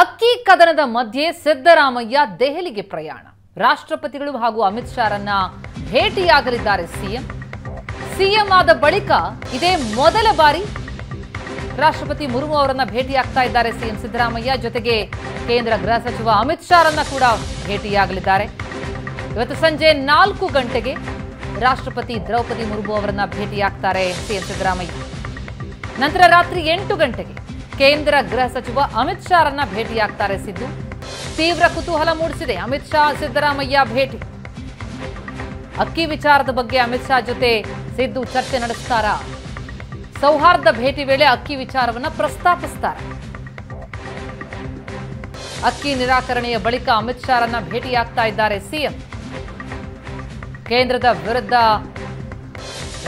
ಅಕ್ಕಿ ಕದನದ ಮಧ್ಯೆ ಸಿದ್ದರಾಮಯ್ಯ ದೆಹಲಿಗೆ ಪ್ರಯಾಣ. ರಾಷ್ಟ್ರಪತಿಗಳು ಹಾಗೂ ಅಮಿತ್ ಶಾರನ್ನ ಭೇಟಿಯಾಗಲಿದ್ದಾರೆ ಸಿಎಂ. ಸಿಎಂ ಆದ ಬಳಿಕ ಇದೇ ಮೊದಲ ಬಾರಿ ರಾಷ್ಟ್ರಪತಿ ಮುರ್ಮು ಅವರನ್ನು ಭೇಟಿಯಾಗ್ತಾ ಇದ್ದಾರೆ ಸಿಎಂ ಸಿದ್ದರಾಮಯ್ಯ. ಜೊತೆಗೆ ಕೇಂದ್ರ ಗೃಹ ಸಚಿವ ಅಮಿತ್ ಶಾರನ್ನ ಕೂಡ ಭೇಟಿಯಾಗಲಿದ್ದಾರೆ. ಇವತ್ತು ಸಂಜೆ 4 ಗಂಟೆಗೆ ರಾಷ್ಟ್ರಪತಿ ದ್ರೌಪದಿ ಮುರ್ಮು ಅವರನ್ನು ಭೇಟಿಯಾಗ್ತಾರೆ ಸಿಎಂ ಸಿದ್ದರಾಮಯ್ಯ. ನಂತರ ರಾತ್ರಿ 8 ಗಂಟೆಗೆ ಕೇಂದ್ರ ಗೃಹ ಸಚಿವ ಅಮಿತ್ ಶಾರನ್ನ ಭೇಟಿಯಾಗ್ತಾರೆ ಸಿದ್ದು. ತೀವ್ರ ಕುತೂಹಲ ಮೂಡಿಸಿದೆ ಅಮಿತ್ ಶಾ ಸಿದ್ದರಾಮಯ್ಯ ಭೇಟಿ. ಅಕ್ಕಿ ವಿಚಾರದ ಬಗ್ಗೆ ಅಮಿತ್ ಶಾ ಜೊತೆ ಸಿದ್ದು ಚರ್ಚೆ ನಡೆಸುತ್ತಾರಾ? ಸೌಹಾರ್ದ ಭೇಟಿ ವೇಳೆ ಅಕ್ಕಿ ವಿಚಾರವನ್ನು ಪ್ರಸ್ತಾಪಿಸುತ್ತಾರೆ. ಅಕ್ಕಿ ನಿರಾಕರಣೆಯ ಬಳಿಕ ಅಮಿತ್ ಶಾರನ್ನ ಭೇಟಿಯಾಗ್ತಾ ಇದ್ದಾರೆ ಸಿಎಂ. ಕೇಂದ್ರದ ವಿರುದ್ಧ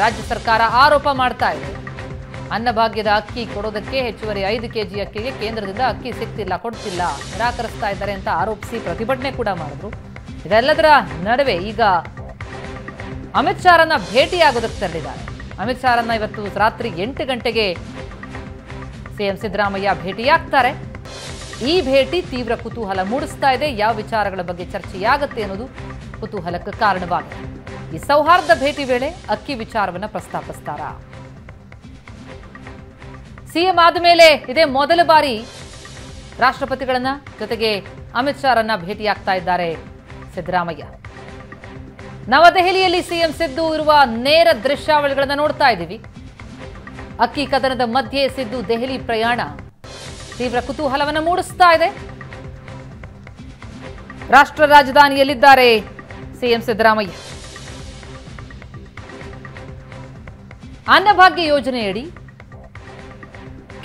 ರಾಜ್ಯ ಸರ್ಕಾರ ಆರೋಪ ಮಾಡ್ತಾ ಇದೆ. ಅನ್ನಭಾಗ್ಯದ ಅಕ್ಕಿ ಕೊಡೋದಕ್ಕೆ ಹೆಚ್ಚುವರಿ 5 ಕೆಜಿ ಅಕ್ಕಿಗೆ ಕೇಂದ್ರದಿಂದ ಅಕ್ಕಿ ಸಿಗ್ತಿಲ್ಲ, ಕೊಡ್ತಿಲ್ಲ, ನಿರಾಕರಿಸ್ತಾ ಇದ್ದಾರೆ ಅಂತ ಆರೋಪಿಸಿ ಪ್ರತಿಭಟನೆ ಕೂಡ ಮಾಡಿದ್ರು. ಇದೆಲ್ಲದರ ನಡುವೆ ಈಗ ಅಮಿತ್ ಶಾರನ್ನ ಭೇಟಿಯಾಗೋದಕ್ಕೆ ತೆರಳಿದ್ದಾರೆ. ಅಮಿತ್ ಶಾರನ್ನ ಇವತ್ತು ರಾತ್ರಿ 8 ಗಂಟೆಗೆ ಸಿಎಂ ಸಿದ್ದರಾಮಯ್ಯ ಭೇಟಿಯಾಗ್ತಾರೆ. ಈ ಭೇಟಿ ತೀವ್ರ ಕುತೂಹಲ ಮೂಡಿಸ್ತಾ ಇದೆ. ಯಾವ ವಿಚಾರಗಳ ಬಗ್ಗೆ ಚರ್ಚೆಯಾಗುತ್ತೆ ಅನ್ನೋದು ಕುತೂಹಲಕ್ಕೆ ಕಾರಣವಾಗಿದೆ. ಈ ಸೌಹಾರ್ದ ಭೇಟಿ ವೇಳೆ ಅಕ್ಕಿ ವಿಚಾರವನ್ನು ಪ್ರಸ್ತಾಪಿಸ್ತಾರಾ? ಸಿಎಂ ಆದ ಮೇಲೆ ಇದೇ ಮೊದಲ ಬಾರಿ ರಾಷ್ಟ್ರಪತಿಗಳನ್ನ ಜೊತೆಗೆ ಅಮಿತ್ ಶಾರನ್ನ ಭೇಟಿಯಾಗ್ತಾ ಇದ್ದಾರೆ ಸಿದ್ದರಾಮಯ್ಯ. ನವದೆಹಲಿಯಲ್ಲಿ ಸಿಎಂ ಸಿದ್ದು ಇರುವ ನೇರ ದೃಶ್ಯಾವಳಿಗಳನ್ನು ನೋಡ್ತಾ ಇದ್ದೀವಿ. ಅಕ್ಕಿ ಕದನದ ಮಧ್ಯೆ ಸಿದ್ದು ದೆಹಲಿ ಪ್ರಯಾಣ ತೀವ್ರ ಕುತೂಹಲವನ್ನು ಮೂಡಿಸ್ತಾ ಇದೆ. ರಾಷ್ಟ್ರ ರಾಜಧಾನಿಯಲ್ಲಿದ್ದಾರೆ ಸಿಎಂ ಸಿದ್ದರಾಮಯ್ಯ. ಅನ್ನಭಾಗ್ಯ ಯೋಜನೆಯಡಿ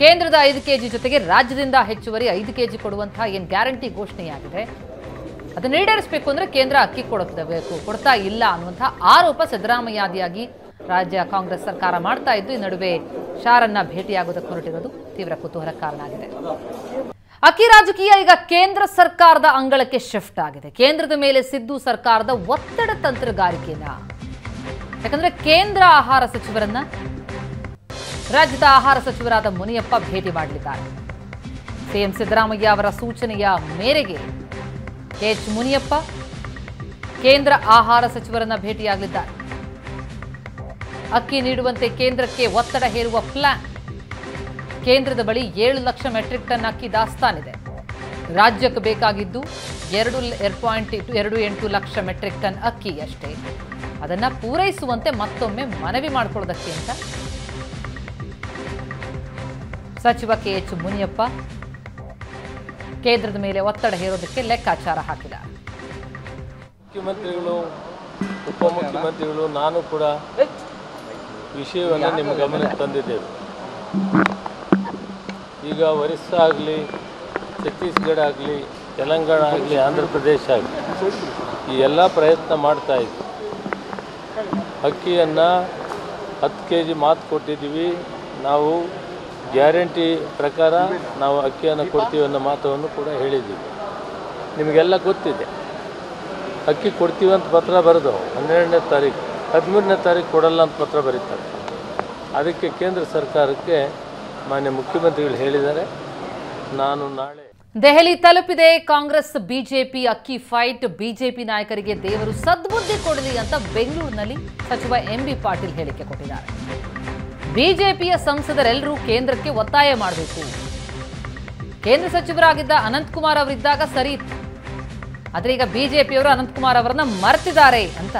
ಕೇಂದ್ರದ 5 ಕೆಜಿ ಜೊತೆಗೆ ರಾಜ್ಯದಿಂದ ಹೆಚ್ಚುವರಿ 5 ಕೆಜಿ ಕೊಡುವಂತಹ ಏನು ಗ್ಯಾರಂಟಿ ಘೋಷಣೆಯಾಗಿದೆ ಅದನ್ನು ಈಡೇರಿಸಬೇಕು ಅಂದರೆ ಕೇಂದ್ರ ಅಕ್ಕಿ ಕೊಡ್ತಾ ಇಲ್ಲ ಅನ್ನುವಂತಹ ಆರೋಪ ಸಿದ್ದರಾಮಯ್ಯಾದಿಯಾಗಿ ರಾಜ್ಯ ಕಾಂಗ್ರೆಸ್ ಸರ್ಕಾರ ಮಾಡ್ತಾ ಇದ್ದು, ಈ ನಡುವೆ ಶಾರನ್ನ ಭೇಟಿಯಾಗೋದಕ್ಕೆ ಹೊರಟಿರೋದು ತೀವ್ರ ಕುತೂಹಲ ಕಾರಣ ಆಗಿದೆ. ಅಕ್ಕಿ ರಾಜಕೀಯ ಈಗ ಕೇಂದ್ರ ಸರ್ಕಾರದ ಅಂಗಳಕ್ಕೆ ಶಿಫ್ಟ್ ಆಗಿದೆ. ಕೇಂದ್ರದ ಮೇಲೆ ಸಿದ್ದು ಸರ್ಕಾರದ ಒತ್ತಡ ತಂತ್ರಗಾರಿಕೆನ, ಯಾಕಂದ್ರೆ ಕೇಂದ್ರ ಆಹಾರ ಸಚಿವರನ್ನ ರಾಜ್ಯದ ಆಹಾರ ಸಚಿವರಾದ ಮುನಿಯಪ್ಪ ಭೇಟಿ ಮಾಡಲಿದ್ದಾರೆ. ಸಿಎಂ ಸಿದ್ದರಾಮಯ್ಯ ಅವರ ಸೂಚನೆಯ ಮೇರೆಗೆ ಕೆಎಚ್ ಮುನಿಯಪ್ಪ ಕೇಂದ್ರ ಆಹಾರ ಸಚಿವರನ್ನ ಭೇಟಿಯಾಗಲಿದ್ದಾರೆ. ಅಕ್ಕಿ ನೀಡುವಂತೆ ಕೇಂದ್ರಕ್ಕೆ ಒತ್ತಡ ಹೇರುವ ಪ್ಲಾನ್. ಕೇಂದ್ರದ ಬಳಿ 7 ಲಕ್ಷ ಮೆಟ್ರಿಕ್ ಟನ್ ಅಕ್ಕಿ ದಾಸ್ತಾನಿದೆ. ರಾಜ್ಯಕ್ಕೆ ಬೇಕಾಗಿದ್ದು 2.28 ಲಕ್ಷ ಮೆಟ್ರಿಕ್ ಟನ್ ಅಕ್ಕಿ ಅಷ್ಟೇ. ಅದನ್ನು ಪೂರೈಸುವಂತೆ ಮತ್ತೊಮ್ಮೆ ಮನವಿ ಮಾಡಿಕೊಳ್ಳೋದಕ್ಕೆ ಅಂತ ಸಚಿವ ಕೆಎಚ್ ಮುನಿಯಪ್ಪ ಕೇಂದ್ರದ ಮೇಲೆ ಒತ್ತಡ ಹೇರೋದಕ್ಕೆ ಲೆಕ್ಕಾಚಾರ ಹಾಕಿದ. ಮುಖ್ಯಮಂತ್ರಿಗಳು, ಉಪಮುಖ್ಯಮಂತ್ರಿಗಳು, ನಾನು ಕೂಡ ವಿಷಯವನ್ನು ನಿಮ್ಮ ಗಮನಕ್ಕೆ ತಂದಿದ್ದೇವೆ. ಈಗ ಒರಿಸ್ಸಾ ಆಗಲಿ, ಛತ್ತೀಸ್ಗಢ ಆಗಲಿ, ತೆಲಂಗಾಣ ಆಗಲಿ, ಆಂಧ್ರ ಪ್ರದೇಶ ಆಗಲಿ ಈ ಎಲ್ಲ ಪ್ರಯತ್ನ ಮಾಡ್ತಾ ಇದ್ವಿ. ಅಕ್ಕಿಯನ್ನು 10 ಕೆಜಿ ಮಾತು ಕೊಟ್ಟಿದ್ದೀವಿ. ನಾವು ಗ್ಯಾರಂಟಿ ಪ್ರಕಾರ ನಾವು ಅಕ್ಕಿಯನ್ನು ಕೊಡ್ತೀವಿ ಅನ್ನೋ ಮಾತನ್ನು ಕೂಡ ಹೇಳಿದ್ದೀವಿ. ನಿಮಗೆಲ್ಲ ಗೊತ್ತಿದೆ. ಅಕ್ಕಿ ಕೊಡ್ತೀವಿ ಅಂತ ಪತ್ರ ಬರೆದು 12ನೇ ತಾರೀಕು 13ನೇ ತಾರೀಕು ಕೊಡಲ್ಲ ಅಂತ ಪತ್ರ ಬರೀತಾರೆ. ಅದಕ್ಕೆ ಕೇಂದ್ರ ಸರ್ಕಾರಕ್ಕೆ ಮಾನ್ಯ ಮುಖ್ಯಮಂತ್ರಿಗಳು ಹೇಳಿದ್ದಾರೆ. ನಾನು ನಾಳೆ ದೆಹಲಿ ತಲುಪಿದೆ ಕಾಂಗ್ರೆಸ್ ಬಿಜೆಪಿ ಅಕ್ಕಿ ಫೈಟ್. ಬಿಜೆಪಿ ನಾಯಕರಿಗೆ ದೇವರು ಸದ್ಬುದ್ಧಿ ಕೊಡಲಿ ಅಂತ ಬೆಂಗಳೂರಿನಲ್ಲಿ ಸಚಿವ ಎಂಬಿ ಪಾಟೀಲ್ ಹೇಳಿಕೆ ಕೊಟ್ಟಿದ್ದಾರೆ. ಬಿಜೆಪಿಯ ಸಂಸದರೆಲ್ಲರೂ ಕೇಂದ್ರಕ್ಕೆ ಒತ್ತಾಯ ಮಾಡಬೇಕು. ಕೇಂದ್ರ ಸಚಿವರಾಗಿದ್ದ ಅನಂತಕುಮಾರ್ ಅವರಿದ್ದಾಗ ಸರಿ ಇತ್ತು, ಆದರೆ ಈಗ ಬಿಜೆಪಿಯವರು ಅನಂತಕುಮಾರ್ ಅವರನ್ನ ಮರೆತಿದ್ದಾರೆ ಅಂತ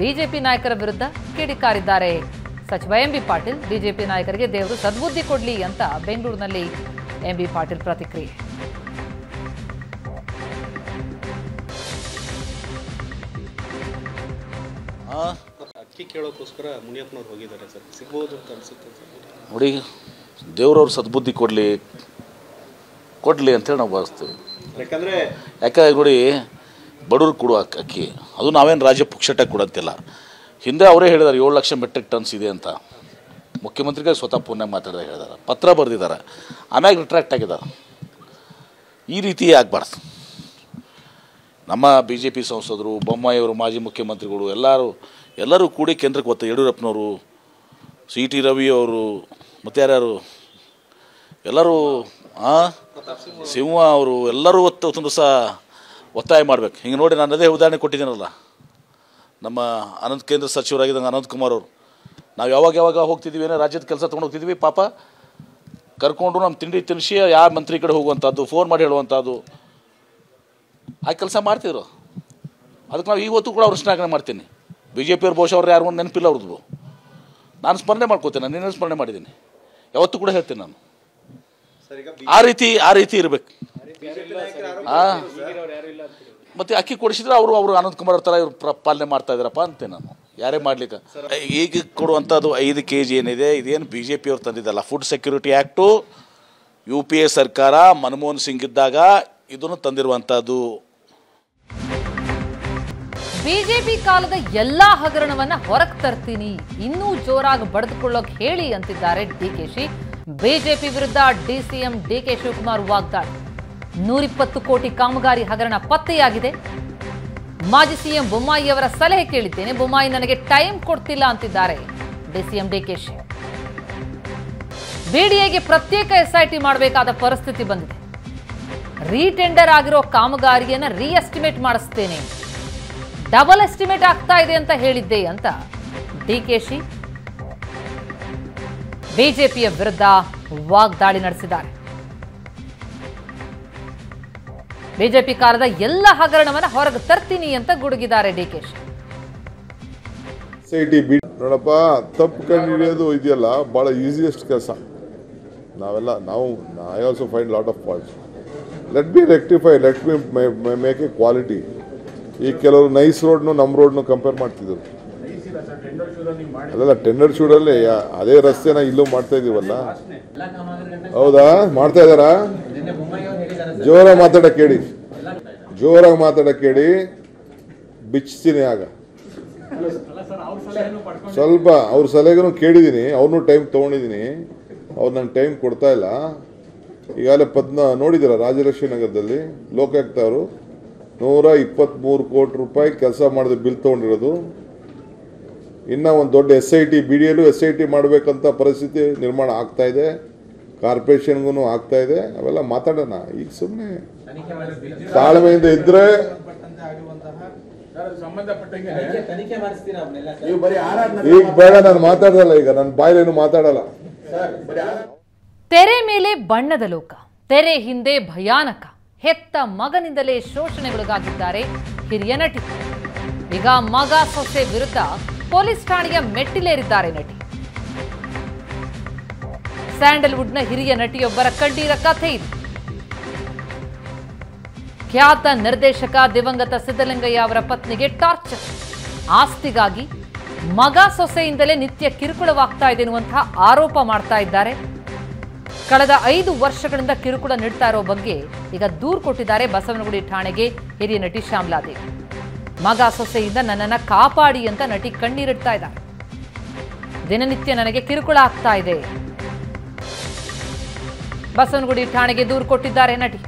ಬಿಜೆಪಿ ನಾಯಕರ ವಿರುದ್ಧ ಕಿಡಿಕಾರಿದ್ದಾರೆ ಸಚಿವ ಎಂಬಿ ಪಾಟೀಲ್. ಬಿಜೆಪಿ ನಾಯಕರಿಗೆ ದೇವರು ಸದ್ಬುದ್ಧಿ ಕೊಡಲಿ ಅಂತ ಬೆಂಗಳೂರಿನಲ್ಲಿ ಎಂಬಿ ಪಾಟೀಲ್ ಪ್ರತಿಕ್ರಿಯೆ. ಅಕ್ಕಿ ಕೇಳೋಕ್ಕೋಸ್ಕರ ಮುನಿಯಪ್ಪನವ್ರು ಹೋಗಿದ್ದಾರೆ ಸರ್, ಸಿಗ್ಬೋದು ಅಂತ ಅನಿಸುತ್ತೆ ಸರ್. ನೋಡಿ, ದೇವ್ರವ್ರು ಸದ್ಬುದ್ಧಿ ಕೊಡಲಿ ಅಂತೇಳಿ ನಾವು ಭಾವಿಸ್ತೀವಿ. ಯಾಕಂದರೆ ನೋಡಿ, ಬಡವ್ರಿಗೆ ಕೊಡುವ ಅಕ್ಕಿ ಅದು ನಾವೇನು ರಾಜ್ಯ ಪುಕ್ಷಟ ಕೊಡಂತಿಲ್ಲ. ಹಿಂದೆ ಅವರೇ ಹೇಳಿದ್ದಾರೆ 7 ಲಕ್ಷ ಮೆಟ್ರಿಕ್ ಟನ್ಸ್ ಇದೆ ಅಂತ. ಮುಖ್ಯಮಂತ್ರಿಗಳು ಸ್ವತಃ ಪುಣ್ಯ ಮಾತಾಡಿದಾಗ ಹೇಳಿದ್ದಾರೆ, ಪತ್ರ ಬರೆದಿದ್ದಾರೆ, ಆಮ್ಯಾಗ ರಿಟ್ರ್ಯಾಕ್ಟ್ ಆಗಿದ್ದಾರೆ. ಈ ರೀತಿ ಆಗಬಾರ್ದು. ನಮ್ಮ ಬಿ ಜೆ ಪಿ ಸಂಸದರು, ಬೊಮ್ಮಾಯಿಯವರು, ಮಾಜಿ ಮುಖ್ಯಮಂತ್ರಿಗಳು ಎಲ್ಲರೂ ಕೂಡಿ ಕೇಂದ್ರಕ್ಕೆ ಒತ್ತ, ಯಡಿಯೂರಪ್ಪನವರು, CT ರವಿ ಅವರು, ಮತ್ತು ಯಾರ್ಯಾರು ಎಲ್ಲರೂ ಸಿಂಹ ಅವರು ಎಲ್ಲರೂ ಒಂದು ದಿವಸ ಒತ್ತಾಯ ಮಾಡಬೇಕು. ಹಿಂಗೆ ನೋಡಿ ನಾನು ಅದೇ ಉದಾಹರಣೆ ಕೊಟ್ಟಿದ್ದೀನಲ್ಲ, ನಮ್ಮ ಅನಂತ ಕೇಂದ್ರ ಸಚಿವರಾಗಿದ್ದಂಗೆ ಅನಂತ ಕುಮಾರ್ ಅವರು, ನಾವು ಯಾವಾಗ ಹೋಗ್ತಿದ್ದೀವಿ ಏನೋ ರಾಜ್ಯದ ಕೆಲಸ ತೊಗೊಂಡು ಹೋಗ್ತಿದ್ದೀವಿ, ಪಾಪ ಕರ್ಕೊಂಡು ನಮ್ಮ ತಿಂಡಿ ತಿನ್ನಿಸಿ ಯಾವ ಮಂತ್ರಿ ಕಡೆ ಹೋಗುವಂಥದ್ದು, ಫೋನ್ ಮಾಡಿ ಹೇಳುವಂಥದ್ದು, ಆ ಕೆಲಸ ಮಾಡ್ತಿದ್ರು. ಅದಕ್ಕೆ ನಾವು ಇವತ್ತು ಕೂಡ ಅವ್ರು ಶ್ಲಾಘನೆ ಮಾಡ್ತೀನಿ. ಬಿ ಜೆ ಪಿಯವ್ರು ಬಹುಶಃ ಅವ್ರು ಯಾರು ಒಂದು ನೆನಪಿಲ್ಲ ಅವ್ರದ್ದು, ನಾನು ಸ್ಮರಣೆ ಮಾಡ್ಕೋತೀನಿ, ನಾನು ನಿನ್ನೆ ಸ್ಮರಣೆ ಮಾಡಿದ್ದೀನಿ, ಯಾವತ್ತೂ ಕೂಡ ಹೇಳ್ತೀನಿ ನಾನು. ಆ ರೀತಿ ಇರಬೇಕು. ಹಾಂ, ಮತ್ತು ಅಕ್ಕಿ ಕೊಡಿಸಿದ್ರೆ ಅವರು ಆನಂದ್ ಕುಮಾರ್ ಅವ್ರ ಥರ ಇವ್ರು ಪಾಲನೆ ಮಾಡ್ತಾ ಇದ್ದಾರಪ್ಪ ಅಂತೇನೆ ನಾನು. ಯಾರೇ ಮಾಡ್ಲಿಕ್ಕೆ ಈಗ ಕೊಡುವಂಥದ್ದು 5 kg ಏನಿದೆ, ಇದೇನು ಬಿ ಜೆ ಪಿಯವ್ರು ತಂದಿದ್ದಲ್ಲ. ಫುಡ್ ಸೆಕ್ಯೂರಿಟಿ ಆ್ಯಕ್ಟು UPA ಸರ್ಕಾರ ಮನಮೋಹನ್ ಸಿಂಗ್ ಇದ್ದಾಗ ಇದನ್ನು ತಂದಿರುವಂಥದ್ದು. ಬಿಜೆಪಿ ಕಾಲದ ಎಲ್ಲಾ ಹಗರಣವನ್ನ ಹೊರಗೆ ತರ್ತೀನಿ, ಇನ್ನೂ ಜೋರಾಗಿ ಬಡಿದುಕೊಳ್ಳೋಕ್ ಹೇಳಿ ಅಂತಿದ್ದಾರೆ DKಶಿ. ಬಿಜೆಪಿ ವಿರುದ್ಧ DCಎಂ DK ಶಿವಕುಮಾರ್ ವಾಗ್ದಾಳಿ. 120 ಕೋಟಿ ಕಾಮಗಾರಿ ಹಗರಣ ಪತ್ತೆಯಾಗಿದೆ. ಮಾಜಿ ಸಿಎಂ ಬೊಮ್ಮಾಯಿಯವರ ಸಲಹೆ ಕೇಳಿದ್ದೇನೆ, ಬೊಮ್ಮಾಯಿ ನನಗೆ ಟೈಮ್ ಕೊಡ್ತಿಲ್ಲ ಅಂತಿದ್ದಾರೆ DCಎಂ DKಶಿ. ಬಿಡಿಎಗೆ ಪ್ರತ್ಯೇಕ SIT ಮಾಡಬೇಕಾದ ಪರಿಸ್ಥಿತಿ ಬಂದಿದೆ. ರೀಟೆಂಡರ್ ಆಗಿರೋ ಕಾಮಗಾರಿಯನ್ನ ರೀಎಸ್ಟಿಮೇಟ್ ಮಾಡಿಸ್ತೇನೆ, ಡಬಲ್ ಎಸ್ಟಿಮೇಟ್ ಆಗ್ತಾ ಇದೆ ಅಂತ ಹೇಳಿದ್ದೆ ಅಂತ DKಶಿ ಬಿಜೆಪಿಯ ವಿರುದ್ಧ ವಾಗ್ದಾಳಿ ನಡೆಸಿದ್ದಾರೆ. ಬಿಜೆಪಿ ಕಾಲದ ಎಲ್ಲ ಹಗರಣವನ್ನು ಹೊರಗೆ ತರ್ತೀನಿ ಅಂತ ಗುಡುಗಿದ್ದಾರೆ DKಶಿ. ನೋಡಪ್ಪ, ತಪ್ಪು ಕಂಡುಹಿಡಿಯೋದು ಇದೆಯಲ್ಲ, ಬಹಳ ಈಸಿಯೆಸ್ಟ್ ಕೆಲಸ. ನಾವೆಲ್ಲ I also find lot of faults. Let be rectify, let be make a quality. ಈಗ ಕೆಲವರು ನೈಸ್ ರೋಡ್ನು ನಮ್ಮ ರೋಡ್ನು ಕಂಪೇರ್ ಮಾಡ್ತಿದ್ರು. ಅಲ್ಲ, ಟೆಂಡರ್ ಶೂಡಲ್ಲಿ ಅದೇ ರಸ್ತೆನ ಇಲ್ಲೂ ಮಾಡ್ತಾ ಇದೀವಲ್ಲ. ಹೌದಾ, ಮಾಡ್ತಾ ಇದ್ದಾರಾ? ಜೋರಾಗಿ ಮಾತಾಡಕ್ಕೆ ಹೇಳಿ ಬಿಚ್ಚಿಸ್ತೀನಿ. ಆಗ ಸ್ವಲ್ಪ ಅವ್ರ ಸಲಹೆಗೂ ಕೇಳಿದ್ದೀನಿ, ಅವ್ರನ್ನೂ ಟೈಮ್ ತೊಗೊಂಡಿದ್ದೀನಿ, ಅವ್ರು ನಂಗೆ ಟೈಮ್ ಕೊಡ್ತಾ ಇಲ್ಲ. ಈಗಾಗಲೇ ನೋಡಿದ್ದೀರಾ, ರಾಜಲಕ್ಷ್ಮಿ ನಗರದಲ್ಲಿ ಲೋಕಾಯುಕ್ತ ಅವರು 123 ಕೋಟಿ ರೂಪಾಯಿ ಕೆಲಸ ಮಾಡಿದ ಬಿಲ್ ತೊಗೊಂಡಿರೋದು. ಇನ್ನೂ ಒಂದು ದೊಡ್ಡ SIT, BDLು SIT ಮಾಡಬೇಕಂತ ಪರಿಸ್ಥಿತಿ ನಿರ್ಮಾಣ ಆಗ್ತಾ ಇದೆ, ಕಾರ್ಪೊರೇಷನ್ಗೂ ಆಗ್ತಾ ಇದೆ. ಅವೆಲ್ಲ ಮಾತಾಡೋಣ. ಈಗ ಸುಮ್ಮನೆ ತಾಳ್ಮೆಯಿಂದ ಇದ್ದರೆ ಈಗ ಬೇಡ, ನಾನು ಮಾತಾಡೋಲ್ಲ. ಈಗ ನನ್ನ ಬಾಯಿಲೇನು ಮಾತಾಡಲ್ಲ. ತೆರೆ ಮೇಲೆ ಬಣ್ಣದ ಲೋಕ, ತೆರೆ ಹಿಂದೆ ಭಯಾನಕ. ಹೆತ್ತ ಮಗನಿಂದಲೇ ಶೋಷಣೆಗೊಳಗಾಗಿದ್ದಾರೆ ಹಿರಿಯ ನಟಿ. ಈಗ ಮಗ ಸೊಸೆ ವಿರುದ್ಧ ಪೊಲೀಸ್ ಠಾಣೆಯ ಮೆಟ್ಟಿಲೇರಿದ್ದಾರೆ ನಟಿ. ಸ್ಯಾಂಡಲ್ವುಡ್ನ ಹಿರಿಯ ನಟಿಯೊಬ್ಬರ ಕಣ್ಣೀರ ಕಥೆ ಇದು. ಖ್ಯಾತ ನಿರ್ದೇಶಕ ದಿವಂಗತ ಸಿದ್ದಲಿಂಗಯ್ಯ ಅವರ ಪತ್ನಿಗೆ ಟಾರ್ಚರ್. ಆಸ್ತಿಗಾಗಿ ಮಗ ಸೊಸೆಯಿಂದಲೇ ನಿತ್ಯ ಕಿರುಕುಳವಾಗ್ತಾ ಇದೆ ಎನ್ನುವಂತಹ ಆರೋಪ ಮಾಡ್ತಾ ಇದ್ದಾರೆ. ಕಳೆದ 5 ವರ್ಷಗಳಿಂದ ಕಿರುಕುಳ ನೀಡ್ತಾ ಇರೋ ಬಗ್ಗೆ ಈಗ ದೂರು ಕೊಟ್ಟಿದ್ದಾರೆ ಬಸವನಗುಡಿ ಠಾಣೆಗೆ ಹಿರಿಯ ನಟಿ ಶ್ಯಾಮಲಾದೇವಿ. ಮಗ ಸೊಸೆಯಿಂದ ನನ್ನನ್ನು ಕಾಪಾಡಿ ಅಂತ ನಟಿ ಕಣ್ಣೀರಿಡ್ತಾ ಇದ್ದಾರೆ. ದಿನನಿತ್ಯ ನನಗೆ ಕಿರುಕುಳ ಆಗ್ತಾ ಇದೆ, ಬಸವನಗುಡಿ ಠಾಣೆಗೆ ದೂರು ಕೊಟ್ಟಿದ್ದಾರೆ ನಟಿ.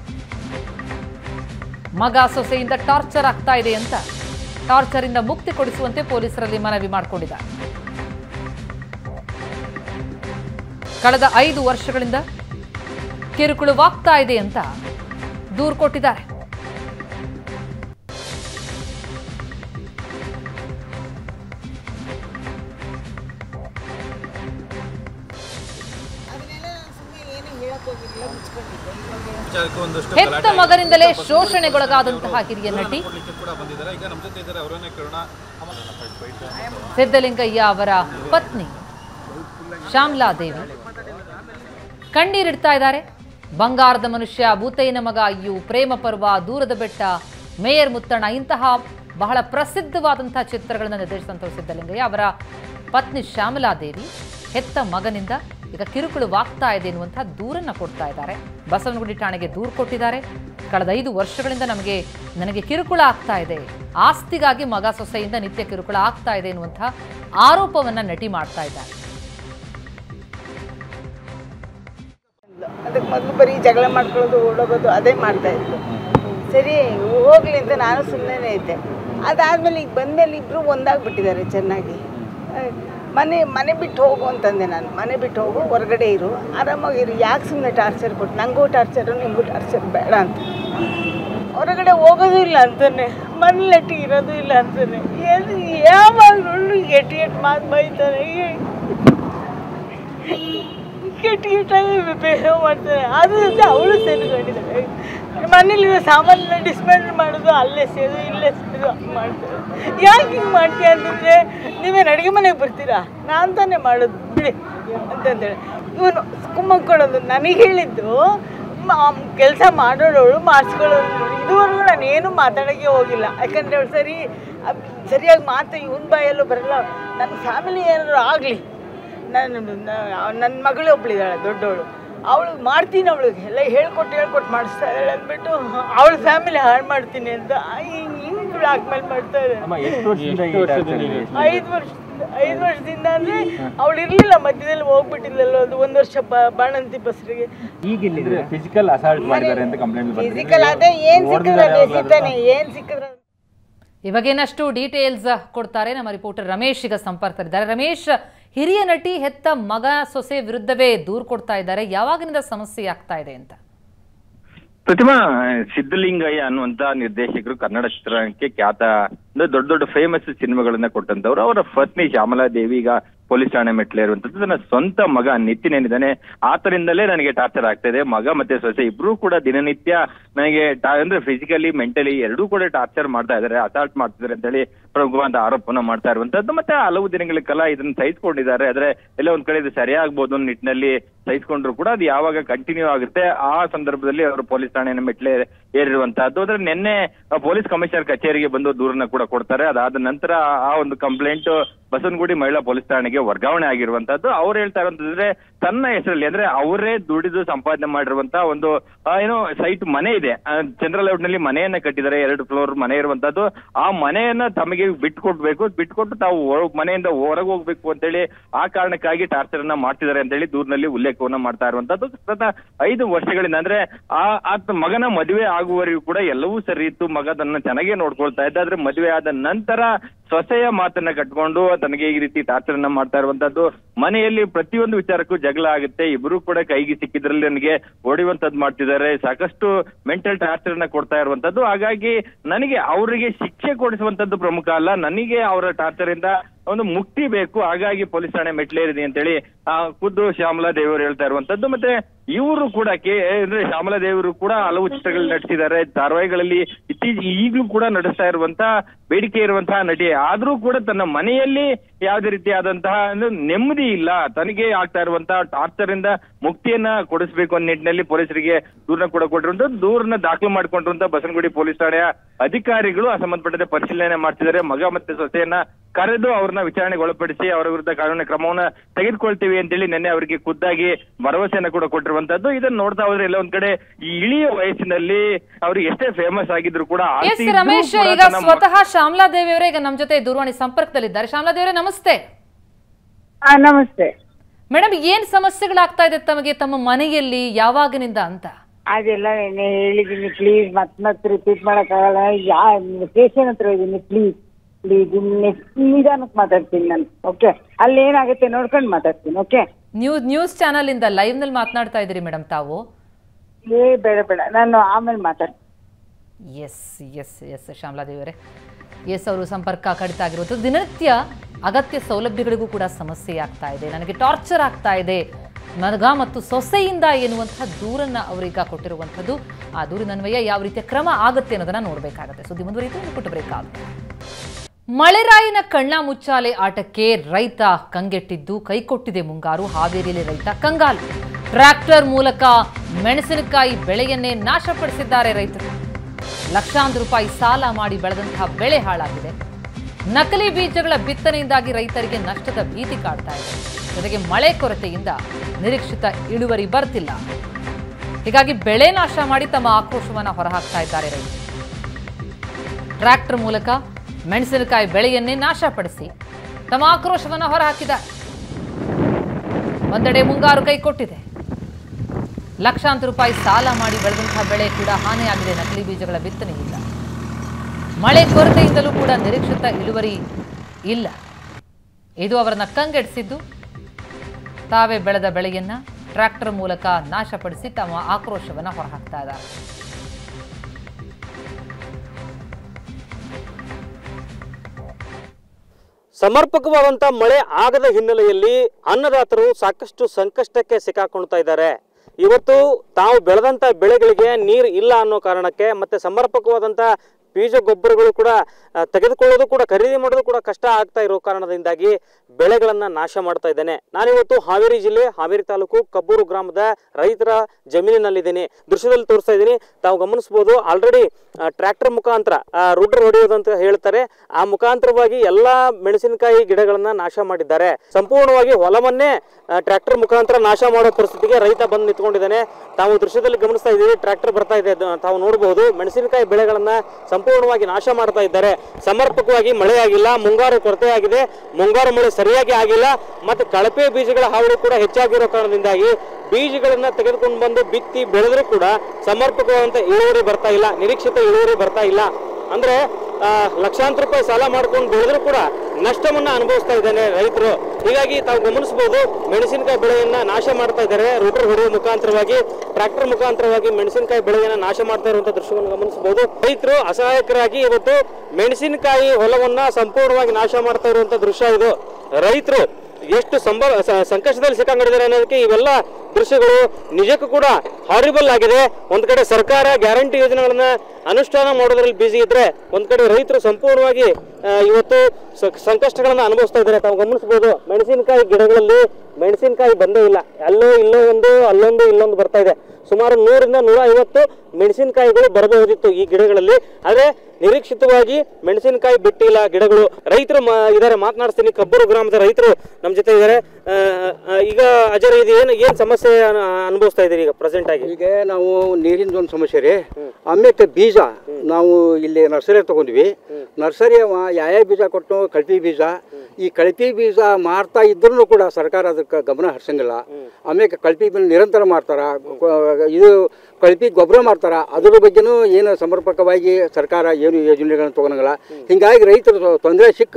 ಮಗ ಸೊಸೆಯಿಂದ ಟಾರ್ಚರ್ ಆಗ್ತಾ ಇದೆ ಅಂತ ಟಾರ್ಚರಿಂದ ಮುಕ್ತಿ ಕೊಡಿಸುವಂತೆ ಪೊಲೀಸರಲ್ಲಿ ಮನವಿ ಮಾಡಿಕೊಂಡಿದ್ದಾರೆ. ಕಳೆದ 5 ವರ್ಷಗಳಿಂದ ಕಿರುಕುಳವಾಗ್ತಾ ಇದೆ ಅಂತ ದೂರು ಕೊಟ್ಟಿದ್ದಾರೆ. ಹೆತ್ತ ಮಗನಿಂದಲೇ ಶೋಷಣೆಗೊಳಗಾದಂತಹ ಹಿರಿಯ ನಟಿ ಸಿದ್ದಲಿಂಗಯ್ಯ ಅವರ ಪತ್ನಿ ಶ್ಯಾಮಲಾದೇವಿ ಕಣ್ಣೀರಿಡ್ತಾ ಇದ್ದಾರೆ. ಬಂಗಾರದ ಮನುಷ್ಯ, ಬೂತೈನ ಮಗ, ಅಯ್ಯು, ಪ್ರೇಮ ಪರ್ವ, ದೂರದ ಬೆಟ್ಟ, ಮೇಯರ್ ಮುತ್ತಣ್ಣ, ಇಂತಹ ಬಹಳ ಪ್ರಸಿದ್ಧವಾದಂತಹ ಚಿತ್ರಗಳನ್ನು ನಿರ್ದೇಶಿಸಿದಂತಹ ಸಿದ್ದಲಿಂಗಯ್ಯ ಅವರ ಪತ್ನಿ ಶ್ಯಾಮಲಾದೇವಿ ಹೆತ್ತ ಮಗನಿಂದ ಈಗ ಕಿರುಕುಳವಾಗ್ತಾ ಇದೆ ಎನ್ನುವಂತಹ ದೂರನ್ನು ಕೊಡ್ತಾ ಇದ್ದಾರೆ. ಬಸವನಗುಡಿ ಠಾಣೆಗೆ ದೂರು ಕೊಟ್ಟಿದ್ದಾರೆ. ಕಳೆದ 5 ವರ್ಷಗಳಿಂದ ನನಗೆ ಕಿರುಕುಳ ಆಗ್ತಾ ಇದೆ, ಆಸ್ತಿಗಾಗಿ ಮಗ ಸೊಸೆಯಿಂದ ನಿತ್ಯ ಕಿರುಕುಳ ಆಗ್ತಾ ಇದೆ ಎನ್ನುವಂತಹ ಆರೋಪವನ್ನು ನಟಿ ಮಾಡ್ತಾ ಇದ್ದಾರೆ. ಅದಕ್ಕೆ ಮೊದಲು ಬರೀ ಜಗಳ ಮಾಡ್ಕೊಳ್ಳೋದು, ಓಡೋಗೋದು, ಅದೇ ಮಾಡ್ತಾಯಿತ್ತು. ಸರಿ ಹೋಗ್ಲಿ ಅಂತ ನಾನು ಸುಮ್ಮನೆ ಇದ್ದೆ. ಅದಾದಮೇಲೆ ಈಗ ಬಂದಮೇಲೆ ಇಬ್ಬರು ಒಂದಾಗ್ಬಿಟ್ಟಿದ್ದಾರೆ ಚೆನ್ನಾಗಿ. ಮನೆ ಮನೆ ಬಿಟ್ಟು ಹೋಗು ಅಂತಂದೆ ನಾನು. ಮನೆ ಬಿಟ್ಟು ಹೋಗು, ಹೊರಗಡೆ ಇರು, ಆರಾಮಾಗಿರು, ಯಾಕೆ ಸುಮ್ಮನೆ ಟಾರ್ಚರ್ ಕೊಟ್ಟು ನನಗೂ ಟಾರ್ಚರು ನಿಮಗೂ ಟಾರ್ಚರ್ ಬೇಡ ಅಂತ. ಹೊರಗಡೆ ಹೋಗೋದು ಇಲ್ಲ ಅಂತಾನೆ, ಮನೇಲೆಟ್ಟಿ ಇರೋದು ಇಲ್ಲ ಅಂತಾನೆ, ಏನು ಯಾವಾಗಲೂ ಎಟ್ಟು ಎಟ್ಟು ಮಾತು ಬೈತಾನೆ, ಕೆಟ್ಟ ಕೆಟ್ಟಾಗಿ ಬಿಹೇವ್ ಮಾಡ್ತಾನೆ. ಅದು ಜೊತೆ ಅವಳು ಸೇರಿಕೊಂಡಿದ್ದಾಳೆ. ಮನೇಲಿರೋ ಸಾಮಾನನ್ನ ಡಿಸ್ಮೆಂಟ್ ಮಾಡೋದು, ಅಲ್ಲೇ ಸೇದು ಇಲ್ಲೇ ಸೇದು ಮಾಡ್ತಾರೆ. ಯಾಕೆ ಹಿಂಗೆ ಮಾಡ್ತೀಯ ಅಂತಂದರೆ, ನೀವೇನು ಅಡುಗೆ ಮನೆಗೆ ಬರ್ತೀರಾ, ನಾನು ತಾನೇ ಮಾಡೋದು ಬಿಡಿ ಅಂತಂದೇಳಿ ಇವನು ಕುಮ್ಮಕ್ಕೊಳ್ಳೋದು. ನನಗೆ ಹೇಳಿದ್ದು ಕೆಲಸ ಮಾಡೋಳೋಳು ಮಾಡಿಸ್ಕೊಳ್ಳೋಳು. ಇದುವರೆಗೂ ನಾನು ಏನೂ ಮಾತಾಡೋಕ್ಕೆ ಹೋಗಿಲ್ಲ, ಯಾಕಂದರೆ ಅವಳು ಸರಿಯಾಗಿ ಮಾತು ಇವನ ಬಾಯಲ್ಲೂ ಬರಲ್ಲ. ನನ್ನ ಫ್ಯಾಮಿಲಿ ಏನಾದ್ರು ಆಗಲಿ, ನನ್ನ ಮಗಳು ಒಬ್ಬಳಿದ್ದಾಳೆ ದೊಡ್ಡವಳು, ಅವಳು ಮಾಡ್ತೀನಿ, ಅವಳಿಗೆ ಎಲ್ಲ ಹೇಳ್ಕೊಟ್ಟು ಮಾಡಿಸ್ತಾ ಇದ್ದಾಳೆ ಅಂದ್ಬಿಟ್ಟು ಅವಳ ಫ್ಯಾಮಿಲಿ ಹಾಳು ಮಾಡ್ತೀನಿ ಅಂತ ಹಿಂಗೆ ಬ್ಲ್ಯಾಕ್ಮೇಲ್ ಮಾಡ್ತಾ ಇದ್ದಾಳೆ. 5 ವರ್ಷದಿಂದ ಅಂದರೆ ಅವಳು ಇರಲಿಲ್ಲ, ಮಧ್ಯದಲ್ಲಿ ಹೋಗ್ಬಿಟ್ಟಿಲ್ಲಲ್ಲ ಅದು 1 ವರ್ಷ ಬಾಣಂತಿ ಬಸರಿಗೆ. ಈಗಿಲ್ಲ ಫಿಸಿಕಲ್ ಅಸಾಲ್ಟ್ ಮಾಡಿದ್ದಾರೆ ಅಂತ ಕಂಪ್ಲೇಂಟ್ ಬಂತು. ಫಿಸಿಕಲ್ ಅದೇ ಏನು ಸಿಕ್ಕಿದ್ರೆ ಏನು ಸಿಕ್ಕಿದ್ರೆ ಈ ಬಗ್ಗೆ ಇನ್ನಷ್ಟು ಡೀಟೇಲ್ಸ್ ಕೊಡ್ತಾರೆ ನಮ್ಮ ರಿಪೋರ್ಟರ್ ರಮೇಶ್. ಈಗ ಸಂಪರ್ಕದಲ್ಲಿದ್ದಾರೆ. ರಮೇಶ್, ಹಿರಿಯ ನಟಿ ಹೆತ್ತ ಮಗ ಸೊಸೆ ವಿರುದ್ಧವೇ ದೂರು ಕೊಡ್ತಾ ಇದ್ದಾರೆ, ಯಾವಾಗಿನಿಂದ ಸಮಸ್ಯೆ ಆಗ್ತಾ ಇದೆ ಅಂತ? ಪ್ರತಿಮಾ, ಸಿದ್ದಲಿಂಗಯ್ಯ ಅನ್ನುವಂತ ನಿರ್ದೇಶಕರು ಕನ್ನಡ ಚಿತ್ರರಂಗಕ್ಕೆ ಖ್ಯಾತ, ದೊಡ್ಡ ದೊಡ್ಡ ಫೇಮಸ್ ಸಿನಿಮಾಗಳನ್ನ ಕೊಟ್ಟಂತವ್ರು. ಅವರ ಪತ್ನಿ ಶ್ಯಾಮಲಾದೇವಿ ಈಗ ಪೊಲೀಸ್ ಠಾಣೆ ಮೆಟ್ಲಿರುವಂತದ್ದು. ನನ್ನ ಸ್ವಂತ ಮಗ ನಿತಿನೇನಿದ್ದಾನೆ, ಆತನಿಂದಲೇ ನನಗೆ ಟಾರ್ಚರ್ ಆಗ್ತಾ ಇದೆ. ಮಗ ಮತ್ತೆ ಸೊಸೆ ಇಬ್ರು ಕೂಡ ದಿನನಿತ್ಯ ನನಗೆ ಅಂದ್ರೆ ಫಿಸಿಕಲಿ ಮೆಂಟಲಿ ಎರಡೂ ಕೂಡ ಟಾರ್ಚರ್ ಮಾಡ್ತಾ ಇದ್ದಾರೆ, ಅಸಾಲ್ಟ್ ಮಾಡ್ತಿದ್ದಾರೆ ಅಂತ ಹೇಳಿ ಪ್ರಮುಖವಾದ ಆರೋಪನ ಮಾಡ್ತಾ ಇರುವಂತದ್ದು. ಮತ್ತೆ ಹಲವು ದಿನಗಳ ಕಾಲ ಇದನ್ನ ಸಹಿಸಿಕೊಂಡಿದ್ದಾರೆ. ಆದ್ರೆ ಎಲ್ಲ ಒಂದ್ ಕಡೆ ಇದು ಸರಿಯಾಗಬಹುದು ಅನ್ನೋ ನಿಟ್ಟಿನಲ್ಲಿ ಸಹಿಸಿಕೊಂಡ್ರು ಕೂಡ ಅದು ಯಾವಾಗ ಕಂಟಿನ್ಯೂ ಆಗುತ್ತೆ, ಆ ಸಂದರ್ಭದಲ್ಲಿ ಅವರು ಪೊಲೀಸ್ ಠಾಣೆಯ ಮೆಟ್ಲೆ ಏರಿರುವಂತಹದ್ದು. ಆದ್ರೆ ನಿನ್ನೆ ಪೊಲೀಸ್ ಕಮಿಷನರ್ ಕಚೇರಿಗೆ ಬಂದು ದೂರನ್ನ ಕೂಡ ಕೊಡ್ತಾರೆ. ಅದಾದ ನಂತರ ಆ ಒಂದು ಕಂಪ್ಲೇಂಟ್ ಬಸವನಗುಡಿ ಮಹಿಳಾ ಪೊಲೀಸ್ ಠಾಣೆಗೆ ವರ್ಗಾವಣೆ ಆಗಿರುವಂತಹದ್ದು. ಅವ್ರು ಹೇಳ್ತಾ ಇರುವಂತಂದ್ರೆ ತನ್ನ ಹೆಸರಲ್ಲಿ ಅಂದ್ರೆ ಅವರೇ ದುಡಿದು ಸಂಪಾದನೆ ಮಾಡಿರುವಂತಹ ಒಂದು ಏನೋ ಸೈಟ್ ಮನೆ ಇದೆ, ಚಂದ್ರಲೌಡ್ ನಲ್ಲಿ ಮನೆಯನ್ನ ಕಟ್ಟಿದ್ದಾರೆ, 2 ಫ್ಲೋರ್ ಮನೆ ಇರುವಂತಹದ್ದು. ಆ ಮನೆಯನ್ನ ತಮಗೆ ಬಿಟ್ಕೊಡ್ಬೇಕು, ಬಿಟ್ಕೊಟ್ಟು ತಾವು ಮನೆಯಿಂದ ಹೊರಗೆ ಹೋಗ್ಬೇಕು ಅಂತ ಹೇಳಿ ಆ ಕಾರಣಕ್ಕಾಗಿ ಟಾರ್ಚರ್ ಅನ್ನ ಮಾಡ್ತಿದ್ದಾರೆ ಅಂತ ಹೇಳಿ ದೂರನಲ್ಲಿ ಉಲ್ಲೇಖವನ್ನ ಮಾಡ್ತಾ ಇರುವಂತಹದ್ದು. ಸತತ 5 ವರ್ಷಗಳಿಂದ ಅಂದ್ರೆ ಆತ ಮಗನ ಮದುವೆ ಆಗುವವರೆಗೂ ಕೂಡ ಎಲ್ಲವೂ ಸರಿ ಇತ್ತು, ಮಗ ತನ್ನ ಚೆನ್ನಾಗೇ ನೋಡ್ಕೊಳ್ತಾ ಇದ್ದ. ಆದ್ರೆ ಮದುವೆ ಆದ ನಂತರ ಸೊಸೆಯ ಮಾತನ್ನ ಕಟ್ಕೊಂಡು ತನಗೆ ಈ ರೀತಿ ಟಾರ್ಚರ್ ಅನ್ನ ಮಾಡ್ತಾ ಇರುವಂತಹದ್ದು. ಮನೆಯಲ್ಲಿ ಪ್ರತಿಯೊಂದು ವಿಚಾರಕ್ಕೂ ಜಗಳ ಆಗುತ್ತೆ, ಇಬ್ರು ಕೂಡ ಕೈಗೆ ಸಿಕ್ಕಿದ್ರಲ್ಲಿ ನನಗೆ ಹೊಡೆಯುವಂತದ್ದು ಮಾಡ್ತಿದ್ದಾರೆ, ಸಾಕಷ್ಟು ಮೆಂಟಲ್ ಟಾರ್ಚರ್ ಅನ್ನ ಕೊಡ್ತಾ ಇರುವಂತದ್ದು. ಹಾಗಾಗಿ ನನಗೆ ಅವರಿಗೆ ಶಿಕ್ಷೆ ಕೊಡಿಸುವಂತದ್ದು ಪ್ರಮುಖ ಅಲ್ಲ, ನನಗೆ ಅವರ ಟಾರ್ಚರ್ ಇಂದ ಒಂದು ಮುಕ್ತಿ ಬೇಕು, ಹಾಗಾಗಿ ಪೊಲೀಸ್ ಠಾಣೆ ಮೆಟ್ಲೇರಿದೆ ಅಂತೇಳಿ ಖುದ್ದು ಶ್ಯಾಮಲಾ ದೇವರು ಹೇಳ್ತಾ ಇರುವಂತದ್ದು. ಮತ್ತೆ ಇವರು ಕೂಡ ಅಂದ್ರೆ ಶ್ಯಾಮಲಾ ದೇವರು ಕೂಡ ಹಲವು ಚಿತ್ರಗಳು ನಟಿಸಿದ್ದಾರೆ, ಧಾರಾವಾಹಿಗಳಲ್ಲಿ ಇತ್ತೀಚೆಗೆ ಈಗಲೂ ಕೂಡ ನಡೆಸ್ತಾ ಇರುವಂತ ಬೇಡಿಕೆ ಇರುವಂತಹ ನಟಿ. ಆದ್ರೂ ಕೂಡ ತನ್ನ ಮನೆಯಲ್ಲಿ ಯಾವುದೇ ರೀತಿಯಾದಂತಹ ನೆಮ್ಮದಿ ಇಲ್ಲ, ತನಗೆ ಆಗ್ತಾ ಇರುವಂತಹ ಟಾರ್ಚರ್ ಇಂದ ಮುಕ್ತಿಯನ್ನ ಕೊಡಿಸ್ಬೇಕು ಅನ್ನೋ ನಿಟ್ಟಿನಲ್ಲಿ ಪೊಲೀಸರಿಗೆ ದೂರನ್ನ ಕೂಡ ಕೊಟ್ಟಿರುವಂತದ್ದು. ದೂರನ್ನ ದಾಖಲು ಮಾಡಿಕೊಂಡಿರುವಂತಹ ಬಸವನಗುಡಿ ಪೊಲೀಸ್ ಠಾಣೆಯ ಅಧಿಕಾರಿಗಳು ಆ ಸಂಬಂಧಪಟ್ಟಂತೆ ಪರಿಶೀಲನೆ ಮಾಡ್ತಿದ್ದಾರೆ. ಮಗ ಮತ್ತೆ ಸೊಸೆಯನ್ನ ಕರೆದು ಅವ್ರನ್ನ ವಿಚಾರಣೆಗೆ ಒಳಪಡಿಸಿ ಅವರ ವಿರುದ್ಧ ಕಾನೂನಿನ ಕ್ರಮವನ್ನ ತೆಗೆದುಕೊಳ್ತೀವಿ ಅಂತೇಳಿ ನಿನ್ನೆ ಅವರಿಗೆ ಖುದ್ದಾಗಿ ಭರವಸೆಯನ್ನ ಕೂಡ ಕೊಟ್ಟಿರುವಂತದ್ದು. ಇದನ್ನ ನೋಡ್ತಾ ಹೋದ್ರೆ ಎಲ್ಲ ಒಂದ್ ಕಡೆ ಇಳಿಯ ವಯಸ್ಸಿನಲ್ಲಿ ಅವ್ರಿಗೆ ಎಷ್ಟೇ ಫೇಮಸ್ ಆಗಿದ್ರು ಕೂಡ. ರಮೇಶ್, ಈಗ ಸ್ವತಃ ಶ್ಯಾಮಲಾ ದೇವಿ ಅವರೇ ಈಗ ನಮ್ಮ ಜೊತೆ ದೂರವಾಣಿ ಸಂಪರ್ಕದಲ್ಲಿದ್ದಾರೆ. ಶ್ಯಾಮಲಾ ದೇವಿ ಅವರೇ, ನಮಸ್ತೆ. ನಮಸ್ತೆ ಮೇಡಮ್, ಏನ್ ಸಮಸ್ಯೆಗಳಾಗ್ತಾ ಇದೆ ತಮಗೆ ತಮ್ಮ ಮನೆಯಲ್ಲಿ ಯಾವಾಗಿನಿಂದ ಅಂತ? ಅದೆಲ್ಲ ನೆನ್ನೆ ಹೇಳಿದ್ದೀನಿ, ಪ್ಲೀಸ್ ಮತ್ತೆ ರಿಪೀಟ್ ಮಾಡಕ್ಕಾಗಲ್ಲ. ಪೇಷಂಟ್ ಹತ್ರ ಇದ್ದೀನಿ, ಪ್ಲೀಸ್ ಪ್ಲೀಸ್ ನಿಧಾನಕ್ಕೆ ಮಾತಾಡ್ತೀನಿ ನಾನು. ಓಕೆ, ಅಲ್ಲಿ ಏನಾಗುತ್ತೆ ನೋಡ್ಕೊಂಡು ಮಾತಾಡ್ತೀನಿ. ಓಕೆ, ನ್ಯೂಸ್ ಚಾನಲ್ ಇಂದ ಲೈವ್ ನಲ್ಲಿ ಮಾತನಾಡ್ತಾ ಇದ್ದೀರಿ ಮೇಡಮ್ ತಾವು? ಏ ಬೇಡ ಬೇಡ, ನಾನು ಆಮೇಲೆ ಮಾತಾಡ್ತೀನಿ. Yes yes yes Shyamala Devi ಅವರೇ, ಎಸ್ ಅವರು ಸಂಪರ್ಕ ಕಡಿತ ಆಗಿರುವಂಥದ್ದು. ದಿನನಿತ್ಯ ಅಗತ್ಯ ಸೌಲಭ್ಯಗಳಿಗೂ ಕೂಡ ಸಮಸ್ಯೆ ಆಗ್ತಾ ಇದೆ, ನನಗೆ ಟಾರ್ಚರ್ ಆಗ್ತಾ ಇದೆ ಮಗ ಮತ್ತು ಸೊಸೆಯಿಂದ ಎನ್ನುವಂತಹ ದೂರನ್ನು ಅವರೀಗ ಕೊಟ್ಟಿರುವಂಥದ್ದು. ಆ ದೂರಿನನ್ವಯ ಯಾವ ರೀತಿಯ ಕ್ರಮ ಆಗುತ್ತೆ ಅನ್ನೋದನ್ನು ನೋಡಬೇಕಾಗತ್ತೆ. ಸುದ್ದಿ ಮುಂದುವರಿಯುತ್ತೆ, ಪುಟ್ಟ ಬ್ರೇಕ್ ಆಗುತ್ತೆ. ಮಳೆರಾಯಿನ ಕಣ್ಣ ಮುಚ್ಚಾಲೆ ಆಟಕ್ಕೆ ರೈತ ಕಂಗೆಟ್ಟಿದ್ದು ಕೈಕೊಟ್ಟಿದೆ ಮುಂಗಾರು. ಹಾವೇರಿಯಲ್ಲಿ ರೈತ ಕಂಗಾಲು, ಟ್ರ್ಯಾಕ್ಟರ್ ಮೂಲಕ ಮೆಣಸಿನಕಾಯಿ ಬೆಳೆಯನ್ನೇ ನಾಶಪಡಿಸಿದ್ದಾರೆ ರೈತರು. ಲಕ್ಷಾಂತರ ರೂಪಾಯಿ ಸಾಲ ಮಾಡಿ ಬೆಳೆದಂತಹ ಬೆಳೆ ಹಾಳಾಗಿದೆ. ನಕಲಿ ಬೀಜಗಳ ಬಿತ್ತನೆಯಿಂದಾಗಿ ರೈತರಿಗೆ ನಷ್ಟದ ಭೀತಿ ಕಾಡ್ತಾ ಇದೆ. ಜೊತೆಗೆ ಮಳೆ ಕೊರತೆಯಿಂದ ನಿರೀಕ್ಷಿತ ಇಳುವರಿ ಬರ್ತಿಲ್ಲ, ಹೀಗಾಗಿ ಬೆಳೆ ನಾಶ ಮಾಡಿ ತಮ್ಮ ಆಕ್ರೋಶವನ್ನು ಹೊರಹಾಕ್ತಾ ಇದ್ದಾರೆ ರೈತರು. ಟ್ರ್ಯಾಕ್ಟರ್ ಮೂಲಕ ಮೆಣಸಿನಕಾಯಿ ಬೆಳೆಯನ್ನೇ ನಾಶಪಡಿಸಿ ತಮ್ಮ ಆಕ್ರೋಶವನ್ನು ಹೊರಹಾಕಿದ್ದಾರೆ. ಒಂದೆಡೆ ಮುಂಗಾರು ಕೈಕೊಟ್ಟಿದೆ, ಲಕ್ಷಾಂತರ ರೂಪಾಯಿ ಸಾಲ ಮಾಡಿ ಬೆಳೆದಂತಹ ಬೆಳೆ ಕೂಡ ಹಾನಿಯಾಗಿದೆ ನಕಲಿ ಬೀಜಗಳ ಬಿತ್ತನೆಯಿಂದ. ಮಳೆ ಕೊರತೆಯಿಂದಲೂ ಕೂಡ ನಿರೀಕ್ಷಿತ ಇಳುವರಿ ಇಲ್ಲ. ಇದು ಅವರನ್ನು ಕಂಗೆಡಿಸಿದ್ದು. ತಾವೇ ಬೆಳೆದ ಬೆಳೆಯನ್ನು ಟ್ರ್ಯಾಕ್ಟರ್ ಮೂಲಕ ನಾಶಪಡಿಸಿ ತಮ್ಮ ಆಕ್ರೋಶವನ್ನು ಹೊರಹಾಕ್ತಾ ಇದ್ದಾರೆ. ಸಮರ್ಪಕವಾದಂತ ಮಳೆ ಆಗದ ಹಿನ್ನೆಲೆಯಲ್ಲಿ ಅನ್ನದಾತರು ಸಾಕಷ್ಟು ಸಂಕಷ್ಟಕ್ಕೆ ಸಿಕ್ಕಾಕೊಳ್ತಾ ಇದ್ದಾರೆ. ಇವತ್ತು ತಾವು ಬೆಳೆದಂತ ಬೆಳೆಗಳಿಗೆ ನೀರು ಇಲ್ಲ ಅನ್ನೋ ಕಾರಣಕ್ಕೆ ಮತ್ತೆ ಸಮರ್ಪಕವಾದಂತ ಬೀಜ ಗೊಬ್ಬರಗಳು ಕೂಡ ತೆಗೆದುಕೊಳ್ಳೋದು ಕೂಡ ಖರೀದಿ ಮಾಡೋದು ಕೂಡ ಕಷ್ಟ ಆಗ್ತಾ ಇರೋ ಕಾರಣದಿಂದಾಗಿ ಬೆಳೆಗಳನ್ನು ನಾಶ ಮಾಡ್ತಾ ಇದ್ದಾನೆ. ನಾನಿವತ್ತು ಹಾವೇರಿ ಜಿಲ್ಲೆ ಹಾವೇರಿ ತಾಲೂಕು ಕಬ್ಬೂರು ಗ್ರಾಮದ ರೈತರ ಜಮೀನಿನಲ್ಲಿದ್ದೀನಿ. ದೃಶ್ಯದಲ್ಲಿ ತೋರಿಸ್ತಾ ಇದ್ದೀನಿ. ತಾವು ಗಮನಿಸಬಹುದು, ಆಲ್ರೆಡಿ ಟ್ರ್ಯಾಕ್ಟರ್ ಮುಖಾಂತರ ರುಡ್ರ ಹೊಡೆಯೋದಂತ ಹೇಳ್ತಾರೆ, ಆ ಮುಖಾಂತರವಾಗಿ ಎಲ್ಲ ಮೆಣಸಿನಕಾಯಿ ಗಿಡಗಳನ್ನ ನಾಶ ಮಾಡಿದ್ದಾರೆ. ಸಂಪೂರ್ಣವಾಗಿ ಹೊಲವನ್ನೇ ಟ್ರ್ಯಾಕ್ಟರ್ ಮುಖಾಂತರ ನಾಶ ಮಾಡೋ ಪರಿಸ್ಥಿತಿಗೆ ರೈತ ಬಂದು ನಿಂತ್ಕೊಂಡಿದ್ದಾನೆ. ತಾವು ದೃಶ್ಯದಲ್ಲಿ ಗಮನಿಸ್ತಾ ಇದ್ದೀವಿ, ಟ್ರ್ಯಾಕ್ಟರ್ ಬರ್ತಾ ಇದೆ, ತಾವು ನೋಡಬಹುದು. ಮೆಣಸಿನಕಾಯಿ ಬೆಳೆಗಳನ್ನ ಸಂಪೂರ್ಣವಾಗಿ ನಾಶ ಮಾಡ್ತಾ ಇದ್ದಾರೆ. ಸಮರ್ಪಕವಾಗಿ ಮಳೆ ಆಗಿಲ್ಲ, ಮುಂಗಾರು ಕೊರತೆ ಆಗಿದೆ, ಮುಂಗಾರು ಮಳೆ ಸರಿಯಾಗಿ ಆಗಿಲ್ಲ, ಮತ್ತು ಕಳಪೆ ಬೀಜಗಳ ಹಾವಳಿ ಕೂಡ ಹೆಚ್ಚಾಗಿರೋ ಕಾರಣದಿಂದಾಗಿ ಬೀಜಗಳನ್ನ ತೆಗೆದುಕೊಂಡು ಬಂದು ಬಿತ್ತಿ ಬೆಳೆದ್ರೂ ಕೂಡ ಸಮರ್ಪಕವಾದಂತ ಇಳುವರಿ ಬರ್ತಾ ಇಲ್ಲ, ನಿರೀಕ್ಷಿತ ಇಳುವರಿ ಬರ್ತಾ ಇಲ್ಲ. ಅಂದ್ರೆ ಲಕ್ಷಾಂತರ ರೂಪಾಯಿ ಸಾಲ ಮಾಡ್ಕೊಂಡು ಬೆಳೆದ್ರೂ ಕೂಡ ನಷ್ಟವನ್ನ ಅನುಭವಿಸ್ತಾ ಇದ್ದಾನೆ ರೈತರು. ಹೀಗಾಗಿ ತಾವು ಗಮನಿಸಬಹುದು, ಮೆಣಸಿನಕಾಯಿ ಬೆಳೆಯನ್ನ ನಾಶ ಮಾಡ್ತಾ ಇದ್ದಾರೆ. ರೋಟರ್ ಹೊಡೆಯುವ ಮುಖಾಂತರವಾಗಿ, ಟ್ರ್ಯಾಕ್ಟರ್ ಮುಖಾಂತರವಾಗಿ ಮೆಣಸಿನಕಾಯಿ ಬೆಳೆಯನ್ನ ನಾಶ ಮಾಡ್ತಾ ಇರುವಂತ ದೃಶ್ಯವನ್ನು ಗಮನಿಸಬಹುದು. ರೈತರು ಅಸಹಾಯಕರಾಗಿ ಇವತ್ತು ಮೆಣಸಿನಕಾಯಿ ಹೊಲವನ್ನ ಸಂಪೂರ್ಣವಾಗಿ ನಾಶ ಮಾಡ್ತಾ ಇರುವಂತ ದೃಶ್ಯ ಇದು. ರೈತರು ಎಷ್ಟು ಸಂಕಷ್ಟದಲ್ಲಿ ಸಿಕ್ಕಾಕೊಂಡಿದ್ದಾರೆ ಅನ್ನೋದಕ್ಕೆ ಇವೆಲ್ಲ ದೃಶ್ಯಗಳು ನಿಜಕ್ಕೂ ಕೂಡ ಹಾರಿಬಲ್ ಆಗಿದೆ. ಒಂದ್ ಕಡೆ ಸರ್ಕಾರ ಗ್ಯಾರಂಟಿ ಯೋಜನೆಗಳನ್ನ ಅನುಷ್ಠಾನ ಮಾಡೋದ್ರಲ್ಲಿ ಬಿಸಿ ಇದ್ರೆ, ಒಂದ್ ಕಡೆ ರೈತರು ಸಂಪೂರ್ಣವಾಗಿ ಇವತ್ತು ಸಂಕಷ್ಟಗಳನ್ನ ಅನುಭವಿಸ್ತಾ ಇದ್ದಾರೆ. ತಾವು ಗಮನಿಸಬಹುದು, ಮೆಣಸಿನಕಾಯಿ ಗಿಡಗಳಲ್ಲಿ ಮೆಣಸಿನಕಾಯಿ ಬಂದೇ ಇಲ್ಲ. ಅಲ್ಲೋ ಇಲ್ಲೋ ಒಂದು, ಅಲ್ಲೊಂದು ಇಲ್ಲೊಂದು ಬರ್ತಾ ಇದೆ. ಸುಮಾರು 100 ಇಂದ 150 ಮೆಣಸಿನಕಾಯಿಗಳು ಬರಬಹುದಿತ್ತು ಈ ಗಿಡಗಳಲ್ಲಿ, ಆದ್ರೆ ನಿರೀಕ್ಷಿತವಾಗಿ ಮೆಣಸಿನಕಾಯಿ ಬಿಟ್ಟಿಲ್ಲ ಗಿಡಗಳು. ರೈತರು ಇದಾರೆ, ಮಾತನಾಡಿಸ್ತೀನಿ. ಕಬ್ಬೂರು ಗ್ರಾಮದ ರೈತರು ನಮ್ಮ ಜೊತೆ ಇದಾರೆ. ಈಗ ಅಜರ್, ಇದು ಏನ್ ಸಮಸ್ಯೆ ಅನುಭವಿಸ್ತಾ ಇದ್ದೀರಿ ಈಗ ಪ್ರೆಸೆಂಟ್ ಆಗಿ? ಈಗ ನಾವು ನೀರಿಂದು ಒಂದು ಸಮಸ್ಯೆ ರೀ. ಆಮೇಲೆ ಬೀಜ ನಾವು ಇಲ್ಲಿ ನರ್ಸರಿ ತಗೊಂಡ್ವಿ. ನರ್ಸರಿ ಯಾವ ಬೀಜ ಕೊಟ್ಟು ಕಳಪೆ ಬೀಜ, ಈ ಕಳಪೆ ಬೀಜ ಮಾರ್ತಾ ಇದ್ರೂ ಕೂಡ ಸರ್ಕಾರ ಅದಕ್ಕೆ ಗಮನ ಹರಿಸಂಗಿಲ್ಲ. ಆಮೇಲೆ ಕಳಪೆ ಬೀಜ ನಿರಂತರ ಮಾರ್ತಾರ, ಇದು ಕಳಪೆ ಗೊಬ್ಬರ ಮಾಡ್ತಾರ, ಅದ್ರ ಬಗ್ಗೆನೂ ಏನು ಸಮರ್ಪಕವಾಗಿ ಸರ್ಕಾರ ಏನು ಯೋಜನೆಗಳನ್ನು ತಗೊಳಂಗಿಲ್ಲ. ಹಿಂಗಾಗಿ ರೈತರು ತೊಂದರೆ ಸಿಕ್ಕ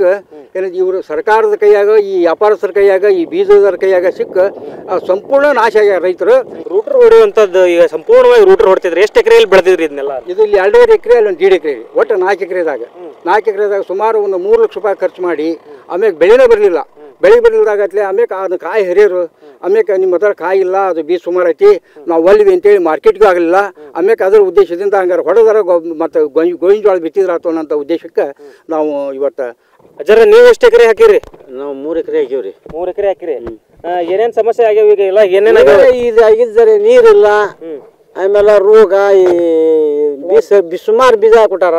ಏನ, ಇವರು ಸರ್ಕಾರದ ಕೈಯಾಗ, ಈ ವ್ಯಾಪಾರಸ್ಥರ ಕೈಯಾಗ, ಈ ಬೀಜದ ಕೈಯಾಗ ಸಿಕ್ಕ ಸಂಪೂರ್ಣ ನಾಶ ಆಗ್ಯಾರ ರೈತರು. ರೂಟರ್ ಹೊಡೆಯುವಂಥದ್ದು ಈಗ ಸಂಪೂರ್ಣವಾಗಿ ರೂಟರ್ ಹೊಡ್ತಿದ್ರು. ಎಷ್ಟು ಎಕರೆಯಲ್ಲಿ ಬೆಳೆದಿದ್ರಿ ಇದನ್ನೆಲ್ಲ? ಇದು ಇಲ್ಲಿ 2.5 ಎಕರೆ, ಅಲ್ಲಿ 1.5 ಎಕರೆ, ಒಟ್ಟು 4 ಎಕರೆದಾಗ ಸುಮಾರು ಒಂದು 3 ಲಕ್ಷ ರೂಪಾಯಿ ಖರ್ಚು ಮಾಡಿ, ಆಮೇಲೆ ಬೆಳೆನೇ ಬರಲಿಲ್ಲ. ಬೆಳೆ ಬರಲಿಲ್ಲದಾಗತ್ಲೆ ಆಮೇಲೆ ಅದನ್ನ ಕಾಯಿ ಹರಿಯೋರು, ಆಮೇಲೆ ನಿಮ್ಮ ಹತ್ರ ಕಾಯಿ ಇಲ್ಲ, ಅದು ಬೀಜ ಸುಮಾರು ಐತಿ, ನಾವು ಒಲ್ವಿ ಅಂತೇಳಿ ಮಾರ್ಕೆಟ್ಗೂ ಆಗಲಿಲ್ಲ. ಆಮೇಲೆ ಅದರ ಉದ್ದೇಶದಿಂದ ಹಂಗಾರೆ ಹೊಡೆದಾರ ಮತ್ತು ಗೋವಿನ ಜೋಳ ಬಿತ್ತಿದ್ರ ಆತು ಅನ್ನೋಂಥ ಉದ್ದೇಶಕ್ಕೆ ನಾವು ಇವತ್ತು. ಅಜ್ಜರ, ನೀವು ಎಷ್ಟು ಎಕರೆ ಹಾಕಿರಿ? ನಾವು 3 ಎಕರೆ ಹಾಕಿವ್ರಿ. 3 ಎಕರೆ ಹಾಕಿರಿ. ಏನೇನು ಸಮಸ್ಯೆ ಆಗ್ಯಾವ ಈಗ? ಇಲ್ಲ ಏನೇನಾಗಿದ್ದಾರೆ, ನೀರಿಲ್ಲ, ಆಮೇಲೆ ರೋಗ, ಈ ಸುಮಾರು ಬೀಜ ಹಾಕೊಟ್ಟಾರ.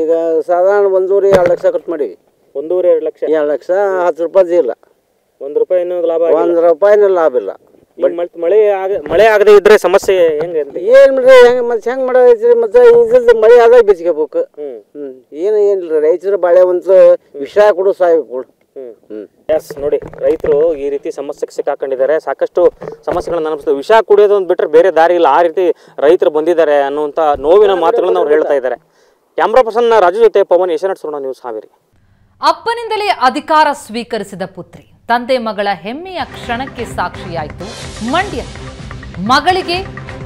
ಈಗ ಸಾಧಾರಣ 1.5 ಲಕ್ಷ ಖರ್ಚು ಮಾಡೀವಿ. 1.5 ಲಕ್ಷ 10 ರೂಪಾಯಿ ಇಲ್ಲ, 1 ರೂಪಾಯಿನೂ ಲಾಭ, 1 ರೂಪಾಯಿನೂ ಲಾಭ ಇಲ್ಲ. ಮಳೆ ಆಗದೆ ಇದ್ರೆ ಸಮಸ್ಯೆ ಏನ್ ಮತ್ತೆ ಹೆಂಗ್ ಮಾಡೈತ್ರಿ? ಮತ್ತೆ ಇದ್ರದ್ದು ಮಳೆ ಆದಾಗ ಬೆಚ್ಕೋಬೇಕು. ಏನು ಏನಿಲ್ಲ, ರೈತರ ಬಾಳೆ ಒಂದು ವಿಷ ಕೊಡು, ಸಾಯ್ಬೇಕು ಕೊಡು. ಎಸ್ ನೋಡಿ, ರೈತರು ಈ ರೀತಿ ಸಮಸ್ಯೆಗೆ ಸಿಕ್ಕಾಕೊಂಡಿದ್ದಾರೆ. ಸಾಕಷ್ಟು ಸಮಸ್ಯೆಗಳನ್ನ ಅನಿಸ್ತು. ವಿಷ ಕುಡಿಯೋದು ಒಂದು ಬಿಟ್ರೆ ಬೇರೆ ದಾರಿ ಇಲ್ಲ, ಆ ರೀತಿ ರೈತರು ಬಂದಿದ್ದಾರೆ ಅನ್ನುವಂತ ನೋವಿನ ಮಾತುಗಳನ್ನ ಅವ್ರು ಹೇಳ್ತಾ ಇದ್ದಾರೆ. ಕ್ಯಾಮ್ರಾ ಪರ್ಸನ್ ರಾಜು ಜೊತೆ ಪವನ್, ಏಷ್ಯಾನೆಟ್ ಸುವರ್ಣ ನ್ಯೂಸ್, ಹಾವೇರಿ. ಅಪ್ಪನಿಂದಲೇ ಅಧಿಕಾರ ಸ್ವೀಕರಿಸಿದ ಪುತ್ರಿ ತಂದೆ ಮಗಳ ಹೆಮ್ಮೆಯ ಕ್ಷಣಕ್ಕೆ ಸಾಕ್ಷಿಯಾಯಿತು ಮಂಡ್ಯ. ಮಗಳಿಗೆ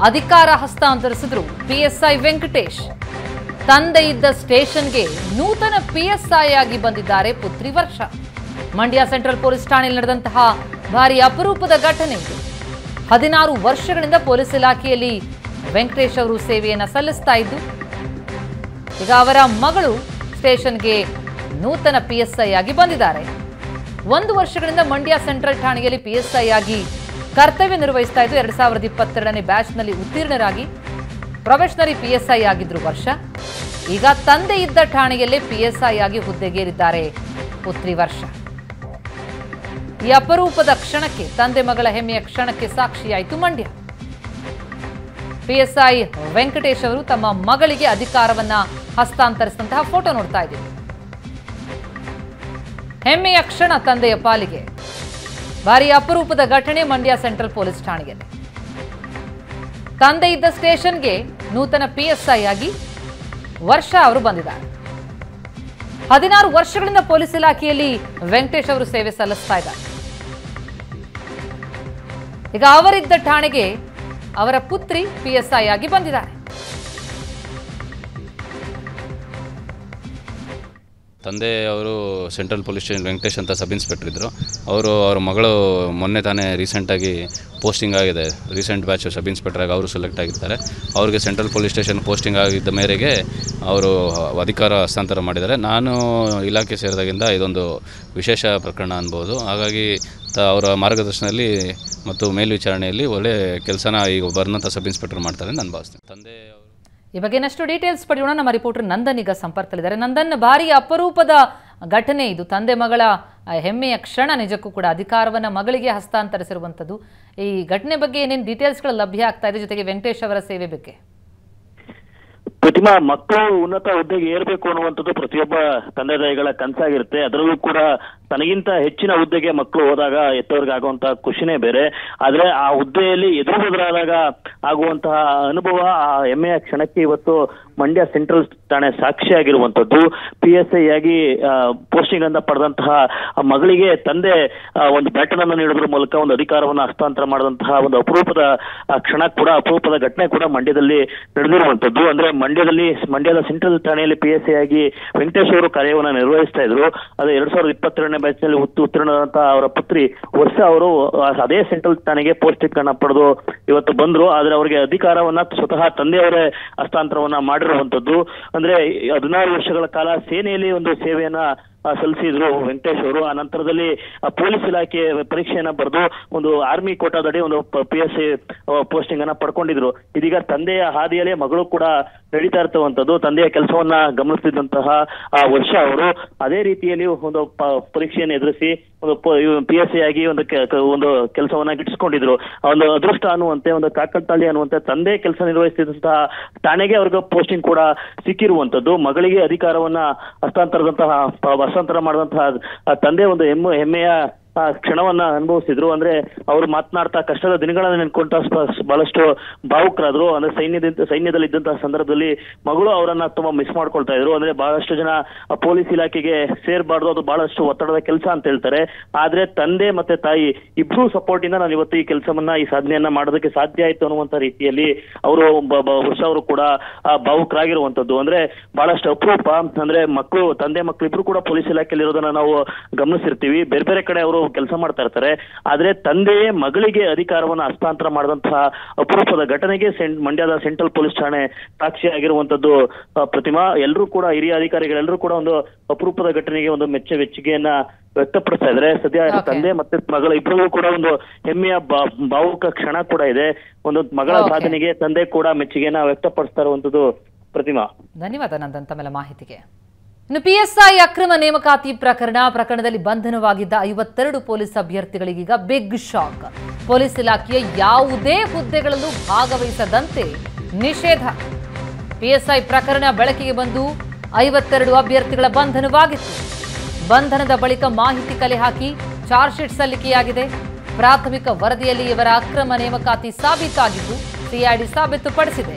ಅಧಿಕಾರ ಹಸ್ತಾಂತರಿಸಿದ್ರು ಪಿಎಸ್ಐ ವೆಂಕಟೇಶ್. ತಂದೆ ಇದ್ದ ಸ್ಟೇಷನ್ಗೆ ನೂತನ ಪಿಎಸ್ಐ ಆಗಿ ಬಂದಿದ್ದಾರೆ ಪುತ್ರಿ ವರ್ಷ. ಮಂಡ್ಯ ಸೆಂಟ್ರಲ್ ಪೊಲೀಸ್ ಠಾಣೆಯಲ್ಲಿ ನಡೆದಂತಹ ಭಾರಿ ಅಪರೂಪದ ಘಟನೆ ಇದು. 16 ವರ್ಷಗಳಿಂದ ಪೊಲೀಸ್ ಇಲಾಖೆಯಲ್ಲಿ ವೆಂಕಟೇಶ್ ಅವರು ಸೇವೆಯನ್ನು ಸಲ್ಲಿಸ್ತಾ ಇದ್ದು, ಈಗ ಅವರ ಮಗಳು ಸ್ಟೇಷನ್ಗೆ ನೂತನ ಪಿಎಸ್ಐ ಆಗಿ ಬಂದಿದ್ದಾರೆ. 1 ವರ್ಷಗಳಿಂದ ಮಂಡ್ಯ ಸೆಂಟ್ರಲ್ ಠಾಣೆಯಲ್ಲಿ ಪಿಎಸ್ಐ ಆಗಿ ಕರ್ತವ್ಯ ನಿರ್ವಹಿಸ್ತಾ ಇದ್ದು. 2022ನೇ ಬ್ಯಾಚ್ನಲ್ಲಿ ಉತ್ತೀರ್ಣರಾಗಿ ಪ್ರೊಫೆಷನರಿ ಪಿಎಸ್ಐ ಆಗಿದ್ರು ವರ್ಷ. ಈಗ ತಂದೆ ಇದ್ದ ಠಾಣೆಯಲ್ಲೇ ಪಿಎಸ್ಐ ಆಗಿ ಹುದ್ದೆಗೇರಿದ್ದಾರೆ ಪುತ್ರಿ ವರ್ಷ. ಈ ಅಪರೂಪದ ಕ್ಷಣಕ್ಕೆ, ತಂದೆ ಮಗಳ ಹೆಮ್ಮೆಯ ಕ್ಷಣಕ್ಕೆ ಸಾಕ್ಷಿಯಾಯಿತು ಮಂಡ್ಯ. ಪಿಎಸ್ಐ ವೆಂಕಟೇಶ್ ಅವರು ತಮ್ಮ ಮಗಳಿಗೆ ಅಧಿಕಾರವನ್ನ ಹಸ್ತಾಂತರಿಸಿದಂತಹ ಫೋಟೋ ನೋಡ್ತಾ ಇದ್ದೀವಿ. ಹೆಮ್ಮೆಯ ಕ್ಷಣ ತಂದೆಯ ಪಾಲಿಗೆ. ಭಾರಿ ಅಪರೂಪದ ಘಟನೆ ಮಂಡ್ಯ ಸೆಂಟ್ರಲ್ ಪೊಲೀಸ್ ಠಾಣೆಯಲ್ಲಿ. ತಂದೆ ಇದ್ದ ಸ್ಟೇಷನ್ಗೆ ನೂತನ ಪಿಎಸ್ಐ ಆಗಿ ವರ್ಷ ಅವರು ಬಂದಿದ್ದಾರೆ. 16 ವರ್ಷಗಳಿಂದ ಪೊಲೀಸ್ ಇಲಾಖೆಯಲ್ಲಿ ವೆಂಕಟೇಶ್ ಅವರು ಸೇವೆ ಸಲ್ಲಿಸುತ್ತಾ ಇದ್ದಾರೆ. ಈಗ ಅವರಿದ್ದ ಠಾಣೆಗೆ ಅವರ ಪುತ್ರಿ PSI ಆಗಿ ಬಂದಿದ್ದಾರೆ. ತಂದೆ ಅವರು ಸೆಂಟ್ರಲ್ ಪೊಲೀಸ್ ಸ್ಟೇಷನ್ ವೆಂಕಟೇಶ್ ಅಂತ ಸಬ್ ಇನ್ಸ್ಪೆಕ್ಟರ್ ಇದ್ದರು. ಅವರು ಅವರ ಮಗಳು ಮೊನ್ನೆ ತಾನೇ ರೀಸೆಂಟಾಗಿ ಪೋಸ್ಟಿಂಗ್ ಆಗಿದೆ. ರೀಸೆಂಟ್ ಬ್ಯಾಚ್ ಸಬ್ ಇನ್ಸ್ಪೆಕ್ಟರ್ ಆಗಿ ಅವರು ಸೆಲೆಕ್ಟ್ ಆಗಿರ್ತಾರೆ. ಅವರಿಗೆ ಸೆಂಟ್ರಲ್ ಪೊಲೀಸ್ ಸ್ಟೇಷನ್ ಪೋಸ್ಟಿಂಗ್ ಆಗಿದ್ದ ಮೇರೆಗೆ ಅವರು ಅಧಿಕಾರ ಹಸ್ತಾಂತರ ಮಾಡಿದ್ದಾರೆ. ನಾನು ಇಲಾಖೆ ಸೇರಿದಾಗಿಂದ ಇದೊಂದು ವಿಶೇಷ ಪ್ರಕರಣ ಅನ್ಬೋದು. ಹಾಗಾಗಿ ಅವರ ಮಾರ್ಗದರ್ಶನದಲ್ಲಿ ಮತ್ತು ಮೇಲ್ವಿಚಾರಣೆಯಲ್ಲಿ ಒಳ್ಳೆ ಕೆಲಸನ ಈಗ ಬರ್ನಂಥ ಸಬ್ ಇನ್ಸ್ಪೆಕ್ಟರ್ ಮಾಡ್ತಾರೆ ನಾನು ಭಾವಿಸ್ತೇನೆ. ತಂದೆ ಈ ಬಗ್ಗೆ ಇನ್ನಷ್ಟು ಡೀಟೇಲ್ಸ್ ಪಡೆಯೋಣ. ನಮ್ಮ ರಿಪೋರ್ಟರ್ ನಂದನ್ ಈಗ ಸಂಪರ್ಕದಲ್ಲಿದ್ದಾರೆ. ನಂದನ್, ಭಾರಿ ಅಪರೂಪದ ಘಟನೆ ಇದು. ತಂದೆ ಮಗಳ ಹೆಮ್ಮೆಯ ಕ್ಷಣ ನಿಜಕ್ಕೂ ಕೂಡ. ಅಧಿಕಾರವನ್ನು ಮಗಳಿಗೆ ಹಸ್ತಾಂತರಿಸಿರುವಂಥದ್ದು. ಈ ಘಟನೆ ಬಗ್ಗೆ ಏನೇನು ಡೀಟೇಲ್ಸ್ಗಳು ಲಭ್ಯ ಆಗ್ತಾ ಇದೆ, ಜೊತೆಗೆ ವೆಂಕಟೇಶ್ ಅವರ ಸೇವೆ ಬಗ್ಗೆ? ಪ್ರತಿಮಾ, ಮಕ್ಕಳು ಉನ್ನತ ಹುದ್ದೆಗೆ ಏರಬೇಕು ಅನ್ನುವಂಥದ್ದು ಪ್ರತಿಯೊಬ್ಬ ತಂದೆ ತಾಯಿಗಳ ಕನಸಾಗಿರುತ್ತೆ. ಅದರಲ್ಲೂ ಕೂಡ ತನಗಿಂತ ಹೆಚ್ಚಿನ ಹುದ್ದೆಗೆ ಮಕ್ಕಳು ಹೋದಾಗ ಎತ್ತವರಿಗಾಗುವಂತಹ ಖುಷಿನೇ ಬೇರೆ. ಆದ್ರೆ ಆ ಹುದ್ದೆಯಲ್ಲಿ ಎದುರು ಬದಲಾದಾಗ ಆಗುವಂತಹ ಅನುಭವ, ಆ ಹೆಮ್ಮೆಯ ಕ್ಷಣಕ್ಕೆ ಇವತ್ತು ಮಂಡ್ಯ ಸೆಂಟ್ರಲ್ ಠಾಣೆ ಸಾಕ್ಷಿಯಾಗಿರುವಂಥದ್ದು. PSI ಆಗಿ ಪೋಸ್ಟಿಂಗ್ ಅನ್ನ ಪಡೆದಂತಹ ಮಗಳಿಗೆ ತಂದೆ ಒಂದು ಬ್ಯಾಟನ್ ಅನ್ನು ನೀಡೋದ್ರ ಮೂಲಕ ಒಂದು ಅಧಿಕಾರವನ್ನು ಹಸ್ತಾಂತರ ಮಾಡಿದಂತಹ ಒಂದು ಅಪರೂಪದ ಕ್ಷಣ ಕೂಡ, ಅಪರೂಪದ ಘಟನೆ ಕೂಡ ಮಂಡ್ಯದಲ್ಲಿ ನಡೆದಿರುವಂಥದ್ದು. ಅಂದ್ರೆ ಮಂಡ್ಯದ ಸೆಂಟ್ರಲ್ ಠಾಣೆಯಲ್ಲಿ PSI ಆಗಿ ವೆಂಕಟೇಶ್ ಅವರು ಕಾರ್ಯವನ್ನು ನಿರ್ವಹಿಸ್ತಾ ಇದ್ರು. ಅದು 2022 ಬ್ಯಾಚ್ ನಲ್ಲಿ ಉತ್ತೀರ್ಣರಾದಂತಹ ಅವರ ಪುತ್ರಿ ವರ್ಷ ಅವರು ಅದೇ ಸೆಂಟ್ರಲ್ ಠಾಣೆಗೆ ಪೋಸ್ಟಿಂಗ್ ಅನ್ನ ಪಡೆದು ಇವತ್ತು ಬಂದ್ರು. ಆದ್ರೆ ಅವರಿಗೆ ಅಧಿಕಾರವನ್ನ ಸ್ವತಃ ತಂದೆಯವರೇ ಹಸ್ತಾಂತರವನ್ನ ಮಾಡಿರುವಂತದ್ದು. ಅಂದ್ರೆ 16 ವರ್ಷಗಳ ಕಾಲ ಸೇನೆಯಲ್ಲಿ ಒಂದು ಸೇವೆಯನ್ನ ಸಲ್ಲಿಸಿದ್ರು ವೆಂಕಟೇಶ್ ಅವರು. ಆ ನಂತರದಲ್ಲಿ ಪೊಲೀಸ್ ಇಲಾಖೆ ಪರೀಕ್ಷೆಯನ್ನ ಬರೆದು ಒಂದು ಆರ್ಮಿ ಕೋಟಾದಡಿ ಒಂದು PSI ಪೋಸ್ಟಿಂಗ್ ಅನ್ನ ಪಡ್ಕೊಂಡಿದ್ರು. ಇದೀಗ ತಂದೆಯ ಹಾದಿಯಲ್ಲೇ ಮಗಳು ಕೂಡ ನಡೀತಾ ಇರ್ತವಂಥದ್ದು. ತಂದೆಯ ಕೆಲಸವನ್ನ ಗಮನಿಸ್ತಿದ್ದಂತಹ ಆ ವರ್ಷ ಅವರು ಅದೇ ರೀತಿಯಲ್ಲಿ ಒಂದು ಪರೀಕ್ಷೆಯನ್ನು ಎದುರಿಸಿ ಒಂದು PSI ಆಗಿ ಒಂದು ಕೆಲಸವನ್ನ ಗಿಟ್ಟಿಸ್ಕೊಂಡಿದ್ರು. ಒಂದು ಅದೃಷ್ಟ ಅನ್ನುವಂತೆ, ಒಂದು ಕಾಕಲ್ತಾಳಿ ಅನ್ನುವಂತೆ ತಂದೆ ಕೆಲಸ ನಿರ್ವಹಿಸ್ತಿದ್ದಂತಹ ಠಾಣೆಗೆ ಅವ್ರಿಗೆ ಪೋಸ್ಟಿಂಗ್ ಕೂಡ ಸಿಕ್ಕಿರುವಂತದ್ದು. ಮಗಳಿಗೆ ಅಧಿಕಾರವನ್ನ ಹಸ್ತಾಂತರ ಮಾಡಿದಂತಹ ತಂದೆ ಒಂದು ಹೆಮ್ಮೆಯ ಕ್ಷಣವನ್ನ ಅನುಭವಿಸಿದ್ರು. ಅಂದ್ರೆ ಅವರು ಮಾತನಾಡ್ತಾ ಕಷ್ಟದ ದಿನಗಳನ್ನ ನೆನ್ಕೊಂಡ ಬಹಳಷ್ಟು ಭಾವುಕರಾದ್ರು. ಅಂದ್ರೆ ಸೈನ್ಯದಲ್ಲಿ ಇದ್ದಂತಹ ಸಂದರ್ಭದಲ್ಲಿ ಮಗಳು ಅವರನ್ನ ತುಂಬಾ ಮಿಸ್ ಮಾಡ್ಕೊಳ್ತಾ ಇದ್ರು. ಅಂದ್ರೆ ಬಹಳಷ್ಟು ಜನ ಪೊಲೀಸ್ ಇಲಾಖೆಗೆ ಸೇರ್ಬಾರ್ದು, ಅದು ಬಹಳಷ್ಟು ಒತ್ತಡದ ಕೆಲಸ ಅಂತ ಹೇಳ್ತಾರೆ. ಆದ್ರೆ ತಂದೆ ಮತ್ತೆ ತಾಯಿ ಇಬ್ರು ಸಪೋರ್ಟ್ ಇಂದ ನಾನು ಇವತ್ತು ಈ ಕೆಲಸವನ್ನ, ಈ ಸಾಧನೆಯನ್ನ ಮಾಡೋದಕ್ಕೆ ಸಾಧ್ಯ ಆಯ್ತು ಅನ್ನುವಂತ ರೀತಿಯಲ್ಲಿ ಅವರು ಹೊಸ ಅವರು ಕೂಡ ಭಾವುಕರಾಗಿರುವಂತದ್ದು. ಅಂದ್ರೆ ಬಹಳಷ್ಟು ಅಪರೂಪ. ಅಂದ್ರೆ ಮಕ್ಕಳು, ತಂದೆ ಮಕ್ಕಳು ಇಬ್ರು ಕೂಡ ಪೊಲೀಸ್ ಇಲಾಖೆಯಲ್ಲಿ ಇರೋದನ್ನ ನಾವು ಗಮನಿಸಿರ್ತೀವಿ. ಬೇರೆ ಬೇರೆ ಕಡೆ ಅವರು ಕೆಲಸ ಮಾಡ್ತಾ ಇರ್ತಾರೆ. ಆದ್ರೆ ತಂದೆಯೇ ಮಗಳಿಗೆ ಅಧಿಕಾರವನ್ನು ಹಸ್ತಾಂತರ ಮಾಡಿದಂತಹ ಅಪರೂಪದ ಘಟನೆಗೆ ಮಂಡ್ಯದ ಸೆಂಟ್ರಲ್ ಪೊಲೀಸ್ ಠಾಣೆ ಸಾಕ್ಷಿಯಾಗಿರುವಂತದ್ದು. ಪ್ರತಿಮಾ, ಎಲ್ಲರೂ ಕೂಡ, ಹಿರಿಯ ಅಧಿಕಾರಿಗಳೆಲ್ಲರೂ ಕೂಡ ಒಂದು ಅಪರೂಪದ ಘಟನೆಗೆ ಒಂದು ಮೆಚ್ಚುಗೆಯನ್ನ ವ್ಯಕ್ತಪಡಿಸ್ತಾ ಇದ್ರೆ ಸದ್ಯ. ತಂದೆ ಮತ್ತೆ ಮಗಳ ಇಬ್ಬರಿಗೂ ಕೂಡ ಒಂದು ಹೆಮ್ಮೆಯ ಭಾವುಕ ಕ್ಷಣ ಕೂಡ ಇದೆ. ಒಂದು ಮಗಳ ಸಾಧನೆಗೆ ತಂದೆ ಕೂಡ ಮೆಚ್ಚುಗೆಯನ್ನ ವ್ಯಕ್ತಪಡಿಸ್ತಾ ಇರುವಂತದ್ದು. ಪ್ರತಿಮಾ, ಧನ್ಯವಾದ ನಂದನ್ ತಮ್ಮ ಮಾಹಿತಿಗೆ. ಇನ್ನು PSI ಅಕ್ರಮ ನೇಮಕಾತಿ ಪ್ರಕರಣದಲ್ಲಿ ಬಂಧನವಾಗಿದ್ದ 52 ಪೊಲೀಸ್ ಅಭ್ಯರ್ಥಿಗಳಿಗೀಗ ಬಿಗ್ ಶಾಕ್. ಪೊಲೀಸ್ ಇಲಾಖೆಯ ಯಾವುದೇ ಹುದ್ದೆಗಳಲ್ಲೂ ಭಾಗವಹಿಸದಂತೆ ನಿಷೇಧ. PSI ಪ್ರಕರಣ ಬೆಳಕಿಗೆ ಬಂದು 52 ಅಭ್ಯರ್ಥಿಗಳ ಬಂಧನವಾಗಿತ್ತು. ಬಂಧನದ ಬಳಿಕ ಮಾಹಿತಿ ಕಲೆ ಹಾಕಿ ಚಾರ್ಜ್ ಶೀಟ್ ಸಲ್ಲಿಕೆಯಾಗಿದೆ. ಪ್ರಾಥಮಿಕ ವರದಿಯಲ್ಲಿ ಇವರ ಅಕ್ರಮ ನೇಮಕಾತಿ ಸಾಬೀತಾಗಿದ್ದು CID ಸಾಬೀತುಪಡಿಸಿದೆ.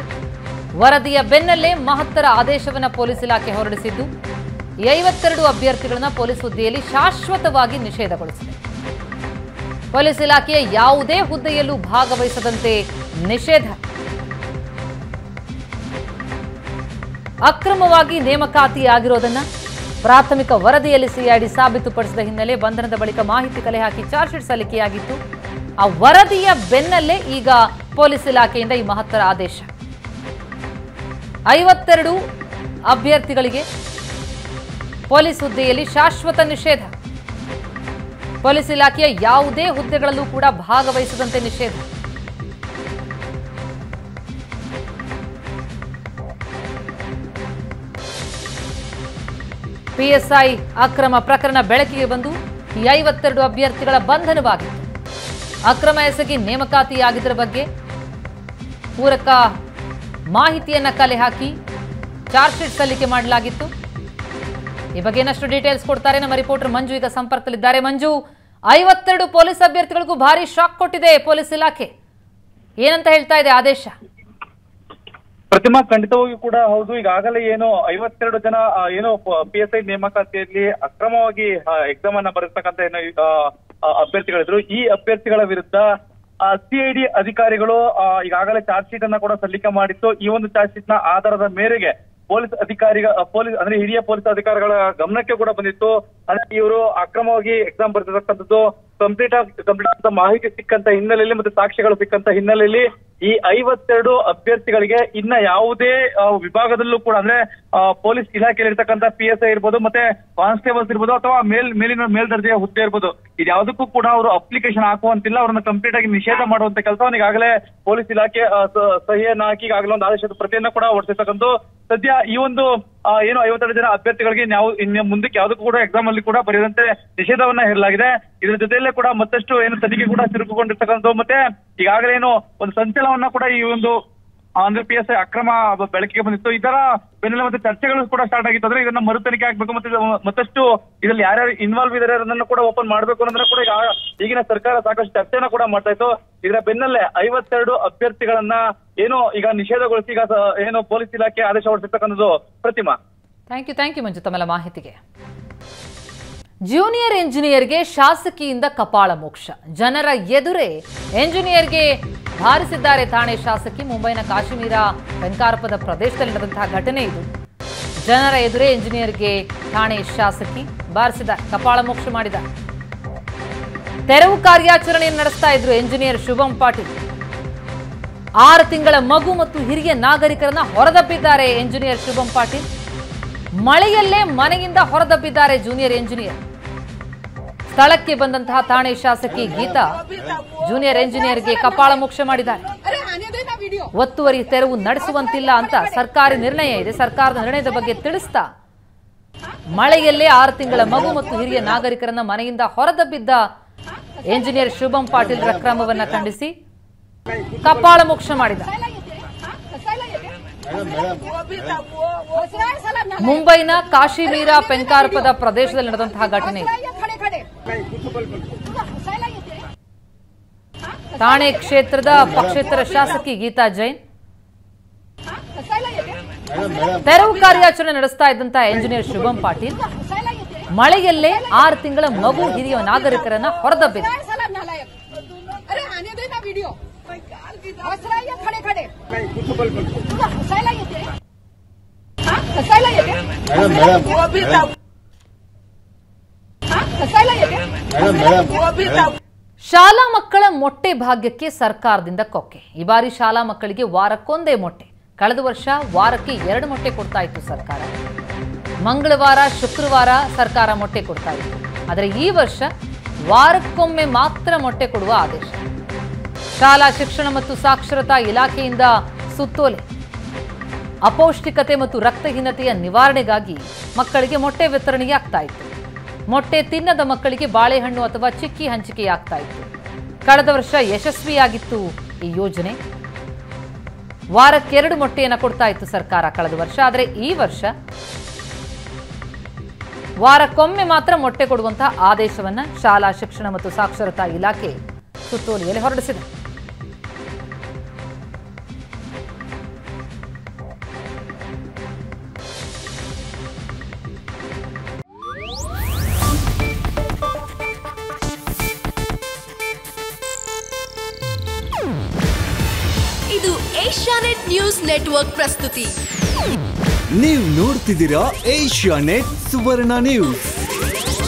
ವರದಿಯ ಬೆನ್ನಲ್ಲೇ ಮಹತ್ತರ ಆದೇಶವನ್ನು ಪೊಲೀಸ್ ಇಲಾಖೆ ಹೊರಡಿಸಿದ್ದು 52 ಅಭ್ಯರ್ಥಿಗಳನ್ನ ಪೊಲೀಸ್ ಹುದ್ದೆಯಲ್ಲಿ ಶಾಶ್ವತವಾಗಿ ನಿಷೇಧಗೊಳಿಸಿದೆ. ಪೊಲೀಸ್ ಇಲಾಖೆಯ ಯಾವುದೇ ಹುದ್ದೆಯಲ್ಲೂ ಭಾಗವಹಿಸದಂತೆ ನಿಷೇಧ. ಅಕ್ರಮವಾಗಿ ನೇಮಕಾತಿ ಆಗಿರೋದನ್ನ ಪ್ರಾಥಮಿಕ ವರದಿಯಲ್ಲಿ CID ಸಾಬೀತುಪಡಿಸಿದ ಹಿನ್ನೆಲೆ ಬಂಧನದ ಬಳಿಕ ಮಾಹಿತಿ ಕಲೆ ಹಾಕಿ ಚಾರ್ಜ್ ಶೀಟ್ ಸಲ್ಲಿಕೆಯಾಗಿತ್ತು. ಆ ವರದಿಯ ಬೆನ್ನಲ್ಲೇ ಈಗ ಪೊಲೀಸ್ ಇಲಾಖೆಯಿಂದ ಈ ಮಹತ್ತರ ಆದೇಶ. 52 ಅಭ್ಯರ್ಥಿಗಳಿಗೆ ಪೊಲೀಸ್ ಹುದ್ದೆಯಲ್ಲಿ ಶಾಶ್ವತ ನಿಷೇಧ. ಪೊಲೀಸ್ ಇಲಾಖೆಯ ಯಾವುದೇ ಹುದ್ದೆಗಳಲ್ಲೂ ಕೂಡ ಭಾಗವಹಿಸದಂತೆ ನಿಷೇಧ. PSI ಅಕ್ರಮ ಪ್ರಕರಣ ಬೆಳಕಿಗೆ ಬಂದು 52 ಅಭ್ಯರ್ಥಿಗಳ ಬಂಧನವಾಗಿತ್ತು. ಅಕ್ರಮ ಎಸಗಿ ನೇಮಕಾತಿಯಾಗಿದ್ದರ ಬಗ್ಗೆ ಪೂರಕ ಮಾಹಿತಿಯನ್ನ ಕಲೆ ಹಾಕಿ ಚಾರ್ಜ್ ಶೀಟ್ ಸಲ್ಲಿಕೆ ಮಾಡಲಾಗಿತ್ತು. ಈ ಬಗ್ಗೆ ಇನ್ನಷ್ಟು ಡೀಟೇಲ್ಸ್ ಕೊಡ್ತಾರೆ ನಮ್ಮ ರಿಪೋರ್ಟರ್ ಮಂಜು ಈಗ ಸಂಪರ್ಕದಲ್ಲಿದ್ದಾರೆ. ಮಂಜು, 52 ಪೊಲೀಸ್ ಅಭ್ಯರ್ಥಿಗಳಿಗೂ ಭಾರಿ ಶಾಕ್ ಕೊಟ್ಟಿದೆ ಪೊಲೀಸ್ ಇಲಾಖೆ. ಏನಂತ ಹೇಳ್ತಾ ಇದೆ ಆದೇಶ? प्रतिमा ಖಂಡಿತವಾಗಿ ಕೂಡ ಹೌದು ಈಗಾಗಲೇ ಏನು 52 ಜನ ಏನು ಪಿಎಸ್ಐ ನೇಮಕಾತಿಯಲ್ಲಿ ಅಕ್ರಮವಾಗಿ ಎಕ್ಸಾಮ್ ಅನ್ನು ಬರೆಸತಕ್ಕಂತ ಏನು ಅಭ್ಯರ್ಥಿಗಳಿದ್ರು ಈ ಅಭ್ಯರ್ಥಿಗಳ ವಿರುದ್ಧ ಸಿಐಡಿ ಅಧಿಕಾರಿಗಳು ಈಗಾಗಲೇ ಚಾರ್ಜ್ ಶೀಟ್ ಅನ್ನು ಕೂಡ ಸಲ್ಲಿಕೆ ಮಾಡಿತ್ತು ಈ ಒಂದು ಚಾರ್ಜ್ ಶೀಟ್ ನ ಆಧಾರದ ಮೇರೆಗೆ ಪೊಲೀಸ್ ಅಂದ್ರೆ ಹಿರಿಯ ಪೊಲೀಸ್ ಅಧಿಕಾರಿಗಳ ಗಮನಕ್ಕೆ ಕೂಡ ಬಂದಿತ್ತು ಅಂದ್ರೆ ಇವರು ಅಕ್ರಮವಾಗಿ ಎಕ್ಸಾಮ್ ಬರೆದಿರತಕ್ಕಂಥದ್ದು ಕಂಪ್ಲೀಟ್ ಮಾಹಿತಿ ಸಿಕ್ಕಂತ ಹಿನ್ನೆಲೆಯಲ್ಲಿ ಮತ್ತೆ ಸಾಕ್ಷ್ಯಗಳು ಸಿಕ್ಕಂತ ಹಿನ್ನೆಲೆಯಲ್ಲಿ ಈ 52 ಅಭ್ಯರ್ಥಿಗಳಿಗೆ ಇನ್ನ ಯಾವುದೇ ವಿಭಾಗದಲ್ಲೂ ಕೂಡ ಅಂದ್ರೆ ಪೊಲೀಸ್ ಇಲಾಖೆಯಲ್ಲಿರ್ತಕ್ಕಂಥ PSI ಇರ್ಬೋದು ಮತ್ತೆ ಕಾನ್ಸ್ಟೇಬಲ್ಸ್ ಇರ್ಬೋದು ಅಥವಾ ಮೇಲ್ದರ್ಜೆಯ ಹುದ್ದೆ ಇರ್ಬೋದು ಇದ್ಯಾವುದಕ್ಕೂ ಕೂಡ ಅವರು ಅಪ್ಲಿಕೇಶನ್ ಹಾಕುವಂತಿಲ್ಲ ಅವ್ರನ್ನ ಕಂಪ್ಲೀಟ್ ಆಗಿ ನಿಷೇಧ ಮಾಡುವಂತ ಕೆಲಸವನ್ನು ಈಗಾಗಲೇ ಪೊಲೀಸ್ ಇಲಾಖೆ ಸಹಿಯನ್ನು ಹಾಕಿ ಈಗಾಗಲೇ ಒಂದು ಆದೇಶದ ಪ್ರತಿಯನ್ನು ಕೂಡ ಹೊರಡಿಸತಕ್ಕಂಥ ಸದ್ಯ ಈ ಒಂದು ಏನು 52 ಜನ ಅಭ್ಯರ್ಥಿಗಳಿಗೆ ಇನ್ನು ಮುಂದಕ್ಕೆ ಯಾವುದಕ್ಕೂ ಕೂಡ ಎಕ್ಸಾಮ್ ಅಲ್ಲಿ ಕೂಡ ಬರೆಯದಂತೆ ನಿಷೇಧವನ್ನ ಹೇರಲಾಗಿದೆ. ಇದರ ಜೊತೆಯಲ್ಲೇ ಕೂಡ ಮತ್ತಷ್ಟು ಏನು ತನಿಖೆ ಕೂಡ ಚುರುಕುಗೊಂಡಿರ್ತಕ್ಕಂಥ ಮತ್ತೆ ಈಗಾಗಲೇ ಏನು ಒಂದು ಸಂಚಲನವನ್ನ ಕೂಡ ಈ ಒಂದು ಅಂದ್ರೆ PSI ಅಕ್ರಮ ಬೆಳಕಿಗೆ ಬಂದಿತ್ತು ಇದರ ಬೆನ್ನೆಲ್ಲ ಮತ್ತೆ ಚರ್ಚೆಗಳು ಕೂಡ ಸ್ಟಾರ್ಟ್ ಆಗಿತ್ತು ಅಂದ್ರೆ ಇದನ್ನ ಮರು ತನಿಖೆ ಆಗ್ಬೇಕು ಮತ್ತೆ ಮತ್ತಷ್ಟು ಇದರಲ್ಲಿ ಯಾರ್ಯಾರು ಇನ್ವಾಲ್ವ್ ಇದಾರೆ ಅದನ್ನ ಕೂಡ ಓಪನ್ ಮಾಡ್ಬೇಕು ಅನ್ನೋದನ್ನ ಕೂಡ ಈಗಿನ ಸರ್ಕಾರ ಸಾಕಷ್ಟು ಚರ್ಚೆನ ಕೂಡ ಮಾಡ್ತಾ ಇತ್ತು. ಇದರ ಬೆನ್ನಲ್ಲೇ 52 ಅಭ್ಯರ್ಥಿಗಳನ್ನ ಏನು ಈಗ ನಿಷೇಧಗೊಳಿಸಿ ಈಗ ಏನು ಪೊಲೀಸ್ ಇಲಾಖೆ ಆದೇಶ ಹೊರಡಿಸಿರ್ತಕ್ಕಂಥದ್ದು. ಪ್ರತಿಮಾ, ಥ್ಯಾಂಕ್ ಯು ಮಂಜು ತಮ್ಮ ಮಾಹಿತಿಗೆ. ಜೂನಿಯರ್ ಎಂಜಿನಿಯರ್ಗೆ ಶಾಸಕಿಯಿಂದ ಕಪಾಳ ಮೋಕ್ಷ, ಜನರ ಎದುರೇ ಎಂಜಿನಿಯರ್ಗೆ ಹಾರಿಸಿದ್ದಾರೆ ಠಾಣೆ ಶಾಸಕಿ. ಮುಂಬೈನ ಕಾಶ್ಮೀರ ಕನ್ಕಾರಪದ ಪ್ರದೇಶದಲ್ಲಿ ನಡೆದಂತಹ ಘಟನೆ ಇದು. ಜನರ ಎದುರೇ ಎಂಜಿನಿಯರ್ಗೆ ಠಾಣೆ ಶಾಸಕಿ ಬಾರಿಸಿದ ಕಪಾಳ ಮೋಕ್ಷ ಮಾಡಿದ. ತೆರವು ಕಾರ್ಯಾಚರಣೆಯನ್ನು ನಡೆಸ್ತಾ ಇದ್ರು ಎಂಜಿನಿಯರ್ ಶುಭಂ ಪಾಟೀಲ್. 6 ತಿಂಗಳ ಮಗು ಮತ್ತು ಹಿರಿಯ ನಾಗರಿಕರನ್ನ ಹೊರದಬ್ಬಿದ್ದಾರೆ ಎಂಜಿನಿಯರ್ ಶುಭಂ ಪಾಟೀಲ್. ಮಳೆಯಲ್ಲೇ ಮನೆಯಿಂದ ಹೊರದಬ್ಬಿದ್ದಾರೆ ಜೂನಿಯರ್ ಎಂಜಿನಿಯರ್. ಸ್ಥಳಕ್ಕೆ ಬಂದಂತಹ ಠಾಣೆ ಶಾಸಕಿ ಗೀತಾ ಜೂನಿಯರ್ ಎಂಜಿನಿಯರ್ಗೆ ಕಪಾಳ ಮೋಕ್ಷ ಮಾಡಿದ್ದಾರೆ. ಒತ್ತುವರಿ ತೆರವು ನಡೆಸುವಂತಿಲ್ಲ ಅಂತ ಸರ್ಕಾರಿ ನಿರ್ಣಯ ಇದೆ. ಸರ್ಕಾರದ ನಿರ್ಣಯದ ಬಗ್ಗೆ ತಿಳಿಸ್ತಾ ಮಳೆಯಲ್ಲೇ 6 ತಿಂಗಳ ಮಗು ಮತ್ತು ಹಿರಿಯ ನಾಗರಿಕರನ್ನ ಮನೆಯಿಂದ ಹೊರದಬ್ಬಿದ್ದ ಎಂಜಿನಿಯರ್ ಶುಭಂ ಪಾಟೀಲ್ರ ಕ್ರಮವನ್ನ ಖಂಡಿಸಿ ಕಪಾಳ ಮೋಕ್ಷ ಮಾಡಿದ್ದಾರೆ. ಮುಂಬೈನ ಕಾಶಿಮೀರ ಪೆನ್ಕಾರ್ಪದ ಪ್ರದೇಶದಲ್ಲಿ ನಡೆದಂತಹ ಘಟನೆ. ಠಾಣೆ ಕ್ಷೇತ್ರದ ಪಕ್ಷೇತರ ಶಾಸಕಿ ಗೀತಾ ಜೈನ್ ತೆರವು ಕಾರ್ಯಾಚರಣೆ ನಡೆಸ್ತಾ ಇದ್ದಂತಹ ಎಂಜಿನಿಯರ್ ಶುಭಂ ಪಾಟೀಲ್ ಮಳೆಯಲ್ಲೇ 6 ತಿಂಗಳ ಮಗು ಹಿರಿಯ ನಾಗರಿಕರನ್ನ ಹೊರದಬ್ಬಿದೆ. ಶಾಲಾ ಮಕ್ಕಳ ಮೊಟ್ಟೆ ಭಾಗ್ಯಕ್ಕೆ ಸರ್ಕಾರದಿಂದ ಕೊಕ್ಕೆ. ಈ ಬಾರಿ ಶಾಲಾ ಮಕ್ಕಳಿಗೆ ವಾರಕ್ಕೊಂದೇ ಮೊಟ್ಟೆ. ಕಳೆದ ವರ್ಷ ವಾರಕ್ಕೆ 2 ಮೊಟ್ಟೆ ಕೊಡ್ತಾ ಇತ್ತು ಸರ್ಕಾರ. ಮಂಗಳವಾರ ಶುಕ್ರವಾರ ಸರ್ಕಾರ ಮೊಟ್ಟೆ ಕೊಡ್ತಾ ಇತ್ತು. ಆದರೆ ಈ ವರ್ಷ ವಾರಕ್ಕೊಮ್ಮೆ ಮಾತ್ರ ಮೊಟ್ಟೆ ಕೊಡುವ ಆದೇಶ. ಶಾಲಾ ಶಿಕ್ಷಣ ಮತ್ತು ಸಾಕ್ಷರತಾ ಇಲಾಖೆಯಿಂದ ಸುತ್ತೋಲೆ. ಅಪೌಷ್ಟಿಕತೆ ಮತ್ತು ರಕ್ತಹೀನತೆಯ ನಿವಾರಣೆಗಾಗಿ ಮಕ್ಕಳಿಗೆ ಮೊಟ್ಟೆ ವಿತರಣೆಯಾಗ್ತಾ ಇತ್ತು. ಮೊಟ್ಟೆ ತಿನ್ನದ ಮಕ್ಕಳಿಗೆ ಬಾಳೆಹಣ್ಣು ಅಥವಾ ಚಿಕ್ಕಿ ಹಂಚಿಕೆಯಾಗ್ತಾ ಇತ್ತು. ಕಳೆದ ವರ್ಷ ಯಶಸ್ವಿಯಾಗಿತ್ತು ಈ ಯೋಜನೆ. ವಾರಕ್ಕೆ 2 ಮೊಟ್ಟೆಯನ್ನು ಕೊಡ್ತಾ ಇತ್ತು ಸರ್ಕಾರ ಕಳೆದ ವರ್ಷ. ಆದರೆ ಈ ವರ್ಷ ವಾರಕ್ಕೊಮ್ಮೆ ಮಾತ್ರ ಮೊಟ್ಟೆ ಕೊಡುವಂತಹ ಆದೇಶವನ್ನು ಶಾಲಾ ಶಿಕ್ಷಣ ಮತ್ತು ಸಾಕ್ಷರತಾ ಇಲಾಖೆ ಸುತ್ತೋಲೆಯಲ್ಲಿ ಹೊರಡಿಸಿದೆ. ಇದು ಏಷ್ಯಾನೆಟ್ ನ್ಯೂಸ್ ನೆಟ್ವರ್ಕ್ ಪ್ರಸ್ತುತಿ. ನೀವು ನೋಡ್ತಿದ್ದೀರಾ ಏಷ್ಯಾನೆಟ್ ಸುವರ್ಣ ನ್ಯೂಸ್.